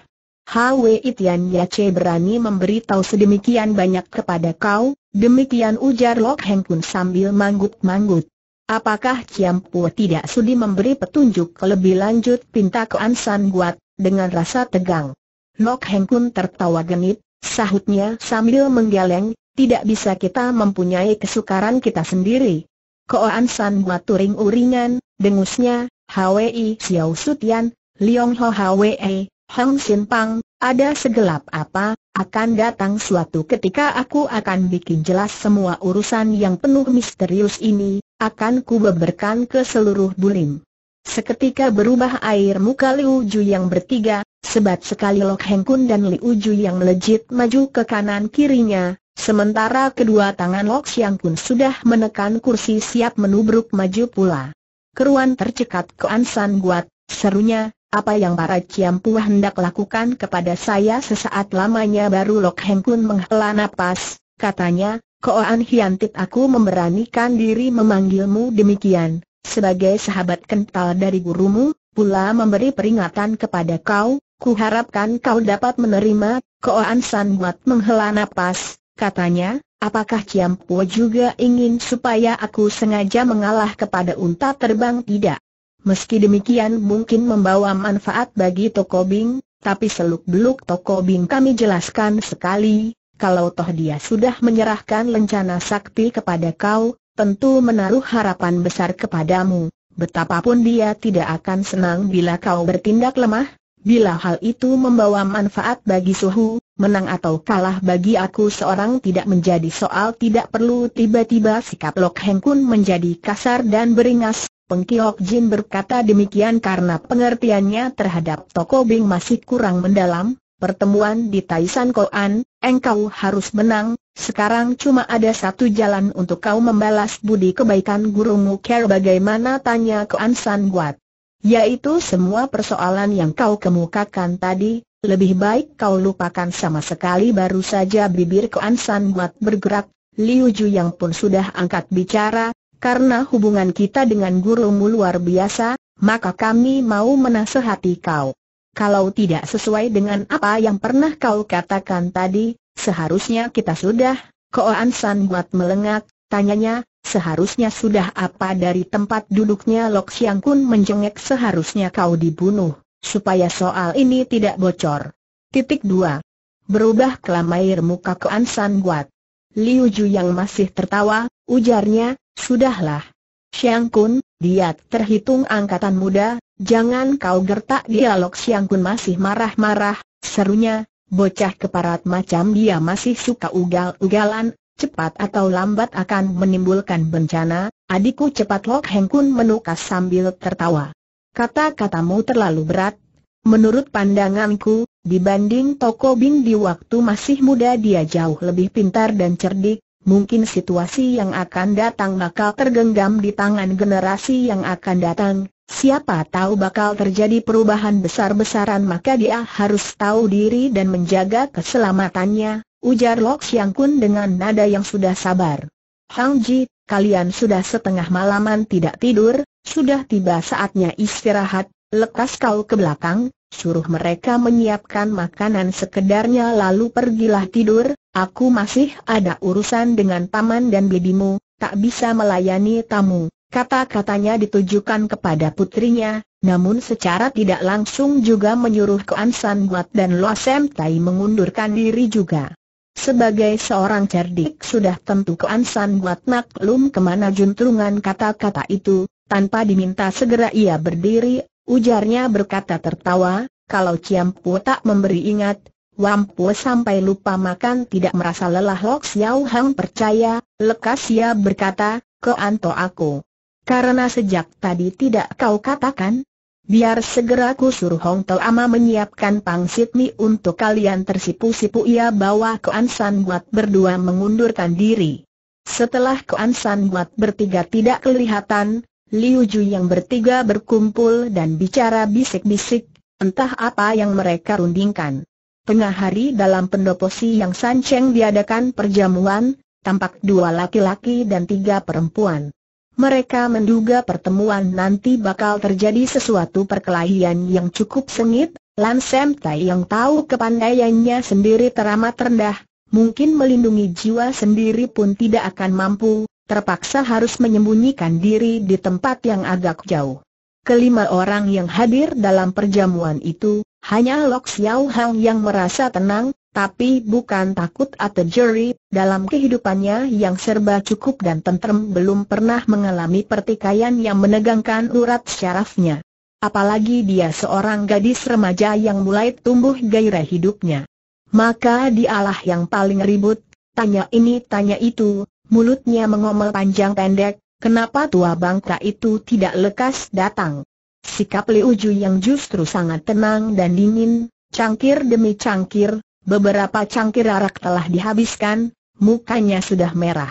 Hwi Tian Yace berani memberitahu sedemikian banyak kepada kau? Demikian ujar Lok Heng Kun sambil manggut-manggut. Apakah Ciam Pua tidak sudi memberi petunjuk lebih lanjut? Pinta ke Ansan Guat dengan rasa tegang. Lok Heng Kun tertawa genit, sahutnya sambil menggeleng. Tidak bisa kita mempunyai kesukaran kita sendiri. Ko Ansan Guat turing-uringan, dengusnya. Hwi Xiao Sutian, Liong Ho Hwi, Hang Sin Pang, ada segelap apa? Akan datang suatu ketika aku akan bikin jelas semua urusan yang penuh misterius ini, akan kubeberkan ke seluruh bulim. Seketika berubah air muka Liu Ju yang bertiga, sebat sekali Lok Heng Kun dan Liu Ju yang melejit maju ke kanan kirinya, sementara kedua tangan Lok Siang Kun sudah menekan kursi siap menubruk maju pula. Keruan tercekat ke Ansan Guat, serunya. Apa yang para Ciam Pua hendak lakukan kepada saya? Sesaat lamanya baru Lok Heng Kun menghela napas, katanya, Koan Hiantit, aku memberanikan diri memanggilmu demikian, sebagai sahabat kental dari gurumu, pula memberi peringatan kepada kau, kuharapkan kau dapat menerima. Koan San Guat menghela napas, katanya, apakah Ciam Pua juga ingin supaya aku sengaja mengalah kepada unta terbang? Tidak. Meski demikian mungkin membawa manfaat bagi Toko Bing, tapi seluk-beluk Toko Bing kami jelaskan sekali. Kalau toh dia sudah menyerahkan lencana sakti kepada kau, tentu menaruh harapan besar kepadamu. Betapapun dia tidak akan senang bila kau bertindak lemah. Bila hal itu membawa manfaat bagi Suhu, menang atau kalah bagi aku seorang tidak menjadi soal. Tidak perlu. Tiba-tiba sikap Lok Heng Kun menjadi kasar dan beringas. Pengkiok Jin berkata demikian karena pengertiannya terhadap Toko Bing masih kurang mendalam. Pertemuan di Taisan Koan, engkau harus menang. Sekarang cuma ada satu jalan untuk kau membalas budi kebaikan gurumu. Care bagaimana? Tanya ke Ansan Guat. Yaitu semua persoalan yang kau kemukakan tadi, lebih baik kau lupakan sama sekali. Baru saja bibir ke Ansan Guat bergerak, Liu Ju yang pun sudah angkat bicara. Karena hubungan kita dengan gurumu luar biasa, maka kami mau menasehati kau. Kalau tidak sesuai dengan apa yang pernah kau katakan tadi, seharusnya kita sudah. Ko Ansan Guat melengak, tanyanya, seharusnya sudah apa? Dari tempat duduknya Lok Siang Kun menjengek, seharusnya kau dibunuh, supaya soal ini tidak bocor. Titik dua. Berubah kelam air muka Ko Ansan Guat. Liu Ju yang masih tertawa, ujarnya, sudahlah, Siang Kun, dia terhitung angkatan muda, jangan kau gertak dialog. Siang Kun masih marah-marah, serunya, bocah keparat macam dia masih suka ugal-ugalan, cepat atau lambat akan menimbulkan bencana. Adikku, cepat. Lok Heng Kun menukas sambil tertawa. Kata-katamu terlalu berat. Menurut pandanganku, dibanding Toko Bing di waktu masih muda, dia jauh lebih pintar dan cerdik. Mungkin situasi yang akan datang bakal tergenggam di tangan generasi yang akan datang. Siapa tahu bakal terjadi perubahan besar-besaran, maka dia harus tahu diri dan menjaga keselamatannya, ujar Lok Siang Kun dengan nada yang sudah sabar. Hang Ji, kalian sudah setengah malaman tidak tidur, sudah tiba saatnya istirahat. Lekas kau ke belakang, suruh mereka menyiapkan makanan sekedarnya, lalu pergilah tidur. Aku masih ada urusan dengan paman dan bibimu, tak bisa melayani tamu. Kata-katanya ditujukan kepada putrinya, namun secara tidak langsung juga menyuruh Ko Ansan Guat dan Lo Sem Tai mengundurkan diri juga. Sebagai seorang cerdik, sudah tentu Ko Ansan Guat maklum kemana juntrungan kata-kata itu. Tanpa diminta segera ia berdiri, ujarnya berkata tertawa, kalau Ciam Pua tak memberi ingat, Wampu sampai lupa makan tidak merasa lelah. Lok Xiao Hang percaya, lekas ia berkata, Koan To aku Karena sejak tadi tidak kau katakan, biar segera ku suruh Hong Tau Ama menyiapkan pangsit mie untuk kalian. Tersipu-sipu ia bawa Ke An San buat berdua mengundurkan diri. Setelah Ke An San buat bertiga tidak kelihatan, Liu Ju yang bertiga berkumpul dan bicara bisik-bisik, entah apa yang mereka rundingkan. Tengah hari dalam pendoposi yang sanceng diadakan perjamuan, tampak dua laki-laki dan tiga perempuan. Mereka menduga pertemuan nanti bakal terjadi sesuatu perkelahian yang cukup sengit. Lan Sam Tai yang tahu kepandaiannya sendiri teramat rendah, mungkin melindungi jiwa sendiri pun tidak akan mampu, terpaksa harus menyembunyikan diri di tempat yang agak jauh. Kelima orang yang hadir dalam perjamuan itu, hanya Lok Xiao Hang yang merasa tenang, tapi bukan takut atau jeri. Dalam kehidupannya yang serba cukup dan tentrem belum pernah mengalami pertikaian yang menegangkan urat syarafnya. Apalagi dia seorang gadis remaja yang mulai tumbuh gairah hidupnya. Maka dialah yang paling ribut, tanya ini tanya itu, mulutnya mengomel panjang pendek, kenapa tua bangka itu tidak lekas datang. Sikap Liu Ju yang justru sangat tenang dan dingin, cangkir demi cangkir. Beberapa cangkir arak telah dihabiskan, mukanya sudah merah.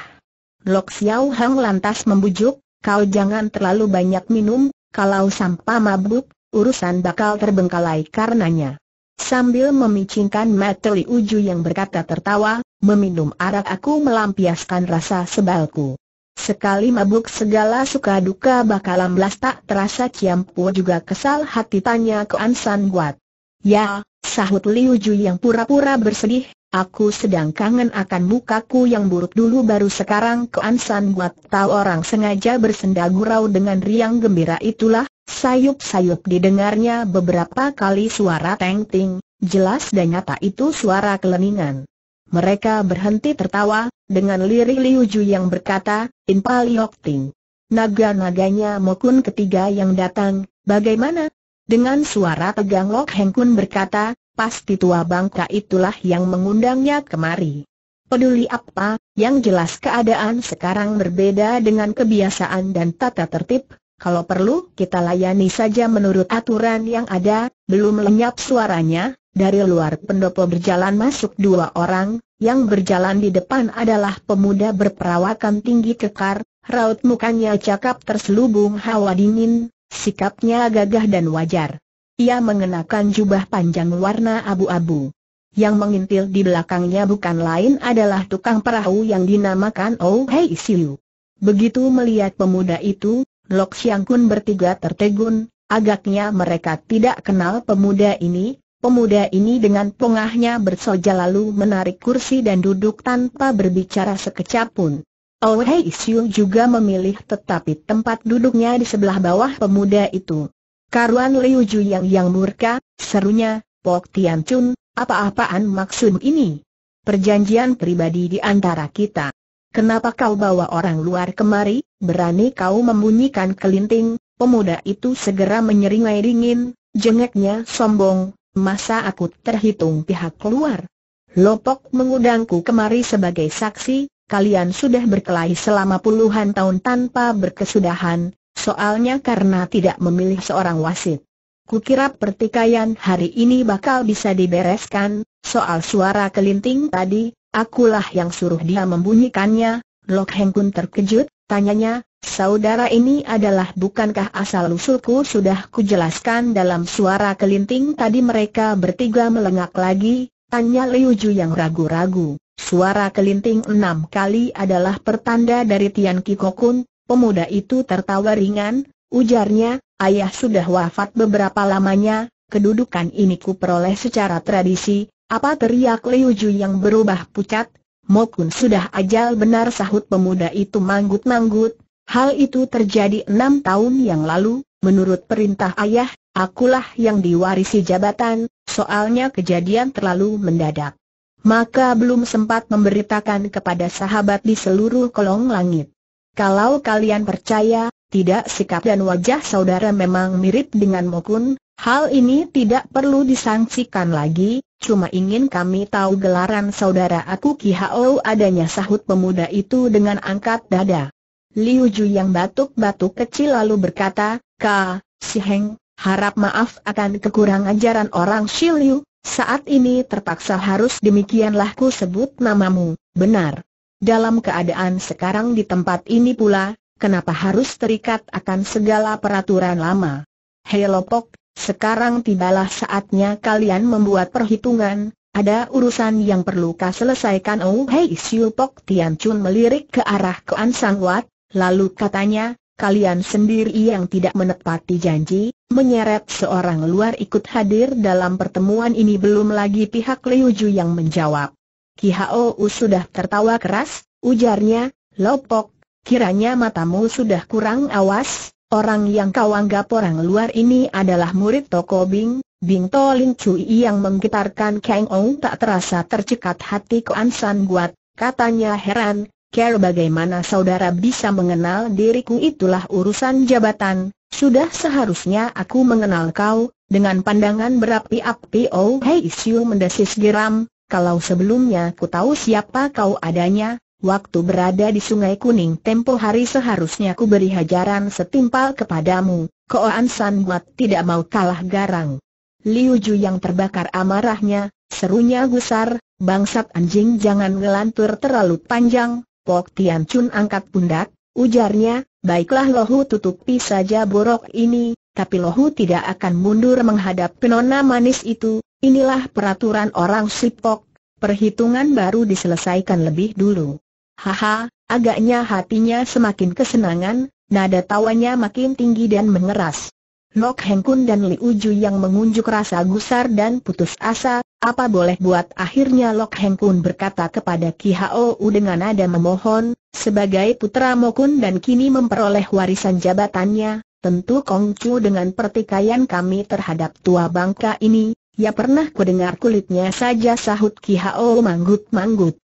Lok Xiao Hang lantas membujuk, kau jangan terlalu banyak minum, kalau sampai mabuk, urusan bakal terbengkalai karenanya. Sambil memicingkan mata Liu Ju yang berkata tertawa, meminum arak aku melampiaskan rasa sebalku. Sekali mabuk segala suka duka bakalan belas tak terasa. Ciam Pu juga kesal hati, tanya Ke An San Guat. Ya, sahut Liu Ju yang pura-pura bersedih, aku sedang kangen akan mukaku yang buruk dulu. Baru sekarang Ke An San Guat tahu orang sengaja bersenda gurau dengan riang gembira itulah. Sayup-sayup didengarnya beberapa kali suara teng-ting, jelas dan nyata itu suara keleningan. Mereka berhenti tertawa, dengan lirik Liu Ju yang berkata, Inpa Liok Ting. Naga-naganya Mokun ketiga yang datang, bagaimana? Dengan suara tegang Lok Heng Kun berkata, pasti tua bangka itulah yang mengundangnya kemari. Peduli apa, yang jelas keadaan sekarang berbeda dengan kebiasaan dan tata tertib. Kalau perlu kita layani saja menurut aturan yang ada. Belum lenyap suaranya, dari luar pendopo berjalan masuk dua orang. Yang berjalan di depan adalah pemuda berperawakan tinggi kekar, raut mukanya cakap terselubung hawa dingin. Sikapnya gagah dan wajar. Ia mengenakan jubah panjang warna abu-abu. Yang mengintil di belakangnya bukan lain adalah tukang perahu yang dinamakan Oh Hei Siu. Begitu melihat pemuda itu, Lok Siang Kun bertiga tertegun. Agaknya mereka tidak kenal pemuda ini. Pemuda ini dengan pongahnya bersoja lalu menarik kursi dan duduk tanpa berbicara sekecap pun. Oh Hei Siu juga memilih, tetapi tempat duduknya di sebelah bawah pemuda itu. Karuan Liu Ju yang yang murka, serunya, Pok Tian Chun, apa-apaan maksud ini? Perjanjian pribadi di antara kita. Kenapa kau bawa orang luar kemari? Berani kau membunyikan kelinting? Pemuda itu segera menyeringai dingin, jengeknya sombong, masa aku terhitung pihak keluar? Lopok mengundangku kemari sebagai saksi. Kalian sudah berkelahi selama puluhan tahun tanpa berkesudahan, soalnya karena tidak memilih seorang wasit. Kukira pertikaian hari ini bakal bisa dibereskan. Soal suara kelinting tadi, akulah yang suruh dia membunyikannya. Lok Heng Kun terkejut, tanyanya, saudara ini adalah bukankah asal-usulku sudah kujelaskan dalam suara kelinting tadi? Mereka bertiga melengak lagi, tanya Liu Ju yang ragu-ragu. Suara kelinting enam kali adalah pertanda dari Tian Ki Kokun. Pemuda itu tertawa ringan, ujarnya, ayah sudah wafat beberapa lamanya, kedudukan ini kuperoleh secara tradisi. Apa, teriak Liu Ju yang berubah pucat, Mokun sudah ajal benar, sahut pemuda itu manggut-manggut. Hal itu terjadi enam tahun yang lalu, menurut perintah ayah, akulah yang diwarisi jabatan, soalnya kejadian terlalu mendadak. Maka belum sempat memberitakan kepada sahabat di seluruh kolong langit. Kalau kalian percaya, tidak, sikap dan wajah saudara memang mirip dengan Mokun. Hal ini tidak perlu disangsikan lagi. Cuma ingin kami tahu gelaran saudara aku Ki Hao adanya, sahut pemuda itu dengan angkat dada. Liu Ju yang batuk-batuk kecil lalu berkata, "Ka, Si Heng, harap maaf akan kekurang ajaran orang Shi Liu. Saat ini terpaksa harus demikianlah ku sebut namamu." "Benar. Dalam keadaan sekarang di tempat ini pula, kenapa harus terikat akan segala peraturan lama? Hei Lopok, sekarang tibalah saatnya kalian membuat perhitungan. Ada urusan yang perlu kau selesaikan." "Oh hei," Siu Pok Tian Chun melirik ke arah Koan Sang Wat, lalu katanya, "Kalian sendiri yang tidak menepati janji, menyeret seorang luar ikut hadir dalam pertemuan ini." Belum lagi pihak Liu Ju yang menjawab. Ki Hou sudah tertawa keras, ujarnya, "Lopok, kiranya matamu sudah kurang awas. Orang yang kau anggap orang luar ini adalah murid Toko Bing, Bing To Lin Cui yang menggetarkan Kang Ou." Tak terasa tercekat hati Koan San Guat, katanya heran, "Kira bagaimana saudara bisa mengenal diriku?" "Itulah urusan jabatan, sudah seharusnya aku mengenal kau." Dengan pandangan berapi-api Oh Hei Siu mendesis geram, "Kalau sebelumnya ku tahu siapa kau adanya, waktu berada di Sungai Kuning tempo hari seharusnya ku beri hajaran setimpal kepadamu." Koan San Guat tidak mau kalah garang. Liu Ju yang terbakar amarahnya, serunya gusar, "Bangsat anjing, jangan ngelantur terlalu panjang." Pok Tian Chun angkat pundak, ujarnya, "Baiklah lohu tutupi saja borok ini, tapi lohu tidak akan mundur menghadap penona manis itu. Inilah peraturan orang Sipok, perhitungan baru diselesaikan lebih dulu." Haha, agaknya hatinya semakin kesenangan, nada tawanya makin tinggi dan mengeras. Lok Heng Kun dan Liu Ju yang mengunjuk rasa gusar dan putus asa. Apa boleh buat, akhirnya Lok Heng Kun berkata kepada Ki Hou dengan nada memohon, "Sebagai putra Mokun dan kini memperoleh warisan jabatannya, tentu Kongcu dengan pertikaian kami terhadap tua bangka ini." "Ya pernah kudengar kulitnya saja," sahut Ki Hou manggut-manggut.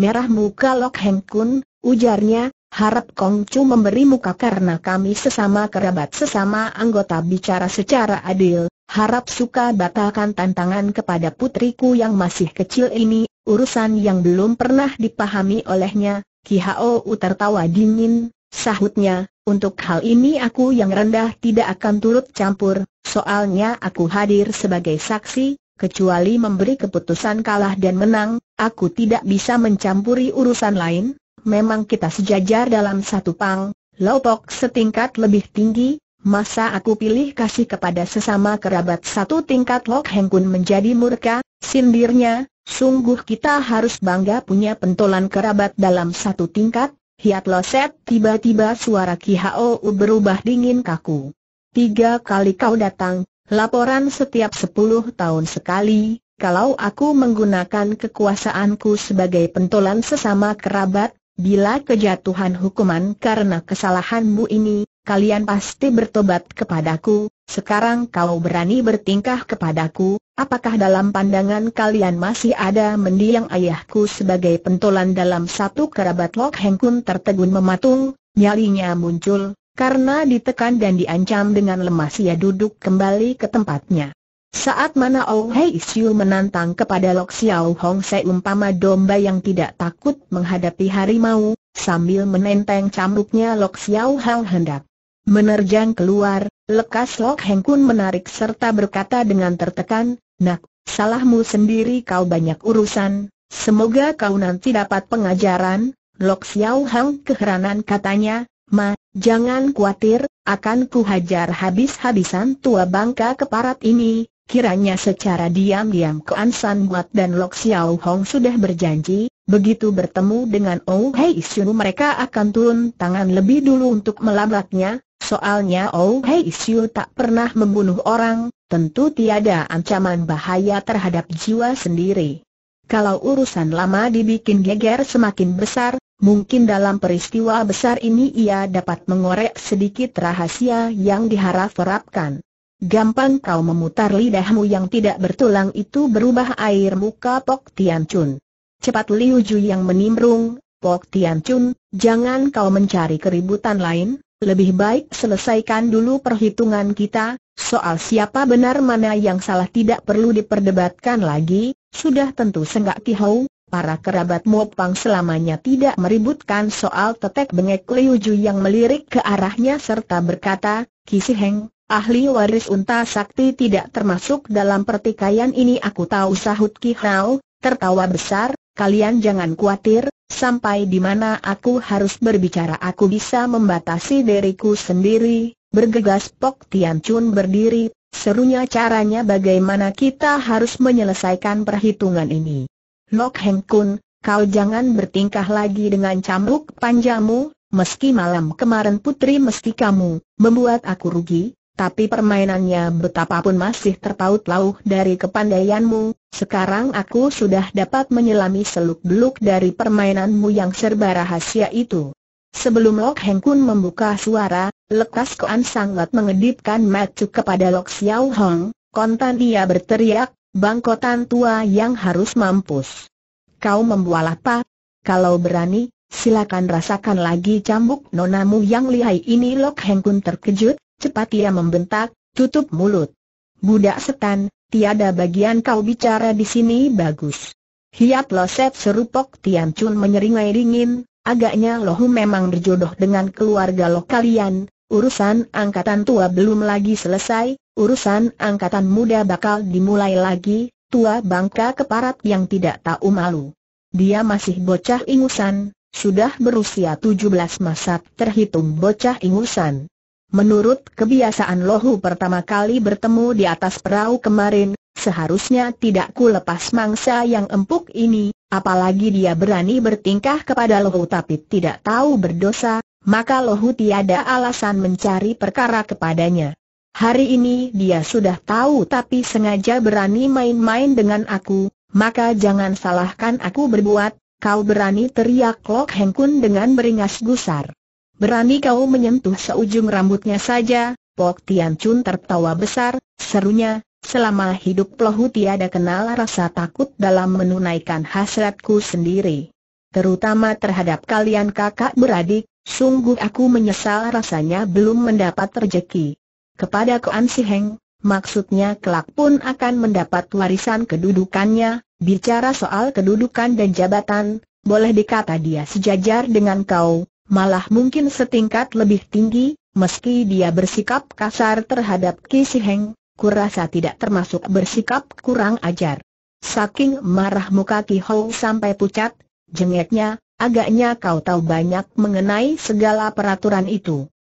Merah muka Lok Heng Kun, ujarnya, "Harap Kongcu memberi muka karena kami sesama kerabat, sesama anggota, bicara secara adil. Harap suka batalkan tantangan kepada putriku yang masih kecil ini, urusan yang belum pernah dipahami olehnya." Ki Hou tertawa dingin, sahutnya, "Untuk hal ini aku yang rendah tidak akan turut campur, soalnya aku hadir sebagai saksi. Kecuali memberi keputusan kalah dan menang, aku tidak bisa mencampuri urusan lain. Memang kita sejajar dalam satu pang, Lopok setingkat lebih tinggi, masa aku pilih kasih kepada sesama kerabat satu tingkat?" Lok Heng Kun menjadi murka, sindirnya, "Sungguh kita harus bangga punya pentolan kerabat dalam satu tingkat." "Hiat loset," tiba-tiba suara Ki Hou berubah dingin kaku, "Tiga kali kau datang, laporan setiap sepuluh tahun sekali. Kalau aku menggunakan kekuasaanku sebagai pentolan sesama kerabat, bila kejatuhan hukuman karena kesalahanmu ini, kalian pasti bertobat kepadaku. Sekarang kau berani bertingkah kepadaku, apakah dalam pandangan kalian masih ada mendiang ayahku sebagai pentolan dalam satu kerabat?" Lok Heng Kun tertegun mematung, nyalinya muncul. Karena ditekan dan diancam dengan lemas ia duduk kembali ke tempatnya. Saat mana Oh Hei Siu menantang kepada Lok Xiao Hong seumpama domba yang tidak takut menghadapi harimau, sambil menenteng cambuknya Lok Xiao Hong hendak menerjang keluar, lekas Lok Heng Kun menarik serta berkata dengan tertekan, "Nak, salahmu sendiri, kau banyak urusan. Semoga kau nanti dapat pengajaran." Lok Xiao Hong keheranan, katanya, "Ma, jangan khawatir, akan kuhajar habis-habisan tua bangka keparat ini." Kiranya secara diam-diam Koan San Guat dan Lok Xiao Hong sudah berjanji, begitu bertemu dengan Oh Hei Siu mereka akan turun tangan lebih dulu untuk melabraknya. Soalnya Oh Hei Siu tak pernah membunuh orang, tentu tiada ancaman bahaya terhadap jiwa sendiri. Kalau urusan lama dibikin geger semakin besar, mungkin dalam peristiwa besar ini ia dapat mengorek sedikit rahasia yang diharap-harapkan. "Gampang kau memutar lidahmu yang tidak bertulang itu," berubah air muka Pok Tian Chun. Cepat Liu Ju yang menimbrung, "Pok Tian Chun, jangan kau mencari keributan lain, lebih baik selesaikan dulu perhitungan kita. Soal siapa benar mana yang salah tidak perlu diperdebatkan lagi, sudah tentu senggak Ki Hou, para kerabat Mopang selamanya tidak meributkan soal tetek bengek Liu Ju yang melirik ke arahnya serta berkata, "Ki Si Heng, ahli waris unta sakti tidak termasuk dalam pertikaian ini." "Aku tahu," sahut Ki Hao, tertawa besar, "kalian jangan khawatir, sampai di mana aku harus berbicara aku bisa membatasi diriku sendiri." Bergegas Pok Tian Chun berdiri, serunya, "Caranya bagaimana kita harus menyelesaikan perhitungan ini?" "Nok Heng Kun, kau jangan bertingkah lagi dengan cambuk panjamu, meski malam kemarin putri mesti kamu membuat aku rugi, tapi permainannya betapapun masih terpaut lauh dari kepandaianmu. Sekarang aku sudah dapat menyelami seluk-beluk dari permainanmu yang serba rahasia itu." Sebelum Lok Heng Kun membuka suara, lekas Koan sangat mengedipkan mata kepada Lok Xiao Hong, kontan dia berteriak, "Bangkotan tua yang harus mampus. Kau membual apa? Kalau berani, silakan rasakan lagi cambuk nonamu yang lihai ini." Lok Heng Kun terkejut, cepat ia membentak, "Tutup mulut! Budak setan, tiada bagian kau bicara di sini." "Bagus. Hiap loset," seru Pok Tian Chun menyeringai dingin, "agaknya lohu memang berjodoh dengan keluarga loh kalian. Urusan angkatan tua belum lagi selesai, urusan angkatan muda bakal dimulai lagi. Tua bangka keparat yang tidak tahu malu. Dia masih bocah ingusan, sudah berusia tujuh belas masa terhitung bocah ingusan. Menurut kebiasaan lohu pertama kali bertemu di atas perahu kemarin, seharusnya tidak ku lepas mangsa yang empuk ini. Apalagi dia berani bertingkah kepada lohu tapi tidak tahu berdosa, maka lohu tiada alasan mencari perkara kepadanya. Hari ini dia sudah tahu tapi sengaja berani main-main dengan aku, maka jangan salahkan aku berbuat." "Kau berani?" teriak Lok Heng Kun dengan beringas gusar. "Berani kau menyentuh seujung rambutnya saja." Pok Tian Chun tertawa besar, serunya, "Selama hidup lohu tiada kenal rasa takut dalam menunaikan hasratku sendiri. Terutama terhadap kalian kakak beradik, sungguh aku menyesal rasanya belum mendapat rezeki. Kepada Koan Si Heng, maksudnya kelak pun akan mendapat warisan kedudukannya." Bicara soal kedudukan dan jabatan, boleh dikata dia sejajar dengan kau, malah mungkin setingkat lebih tinggi, meski dia bersikap kasar terhadap Ki Si Heng. Kurasa tidak termasuk bersikap kurang ajar. Saking marah muka Ki Hou sampai pucat, jengeknya, "Agaknya kau tahu banyak mengenai segala peraturan itu.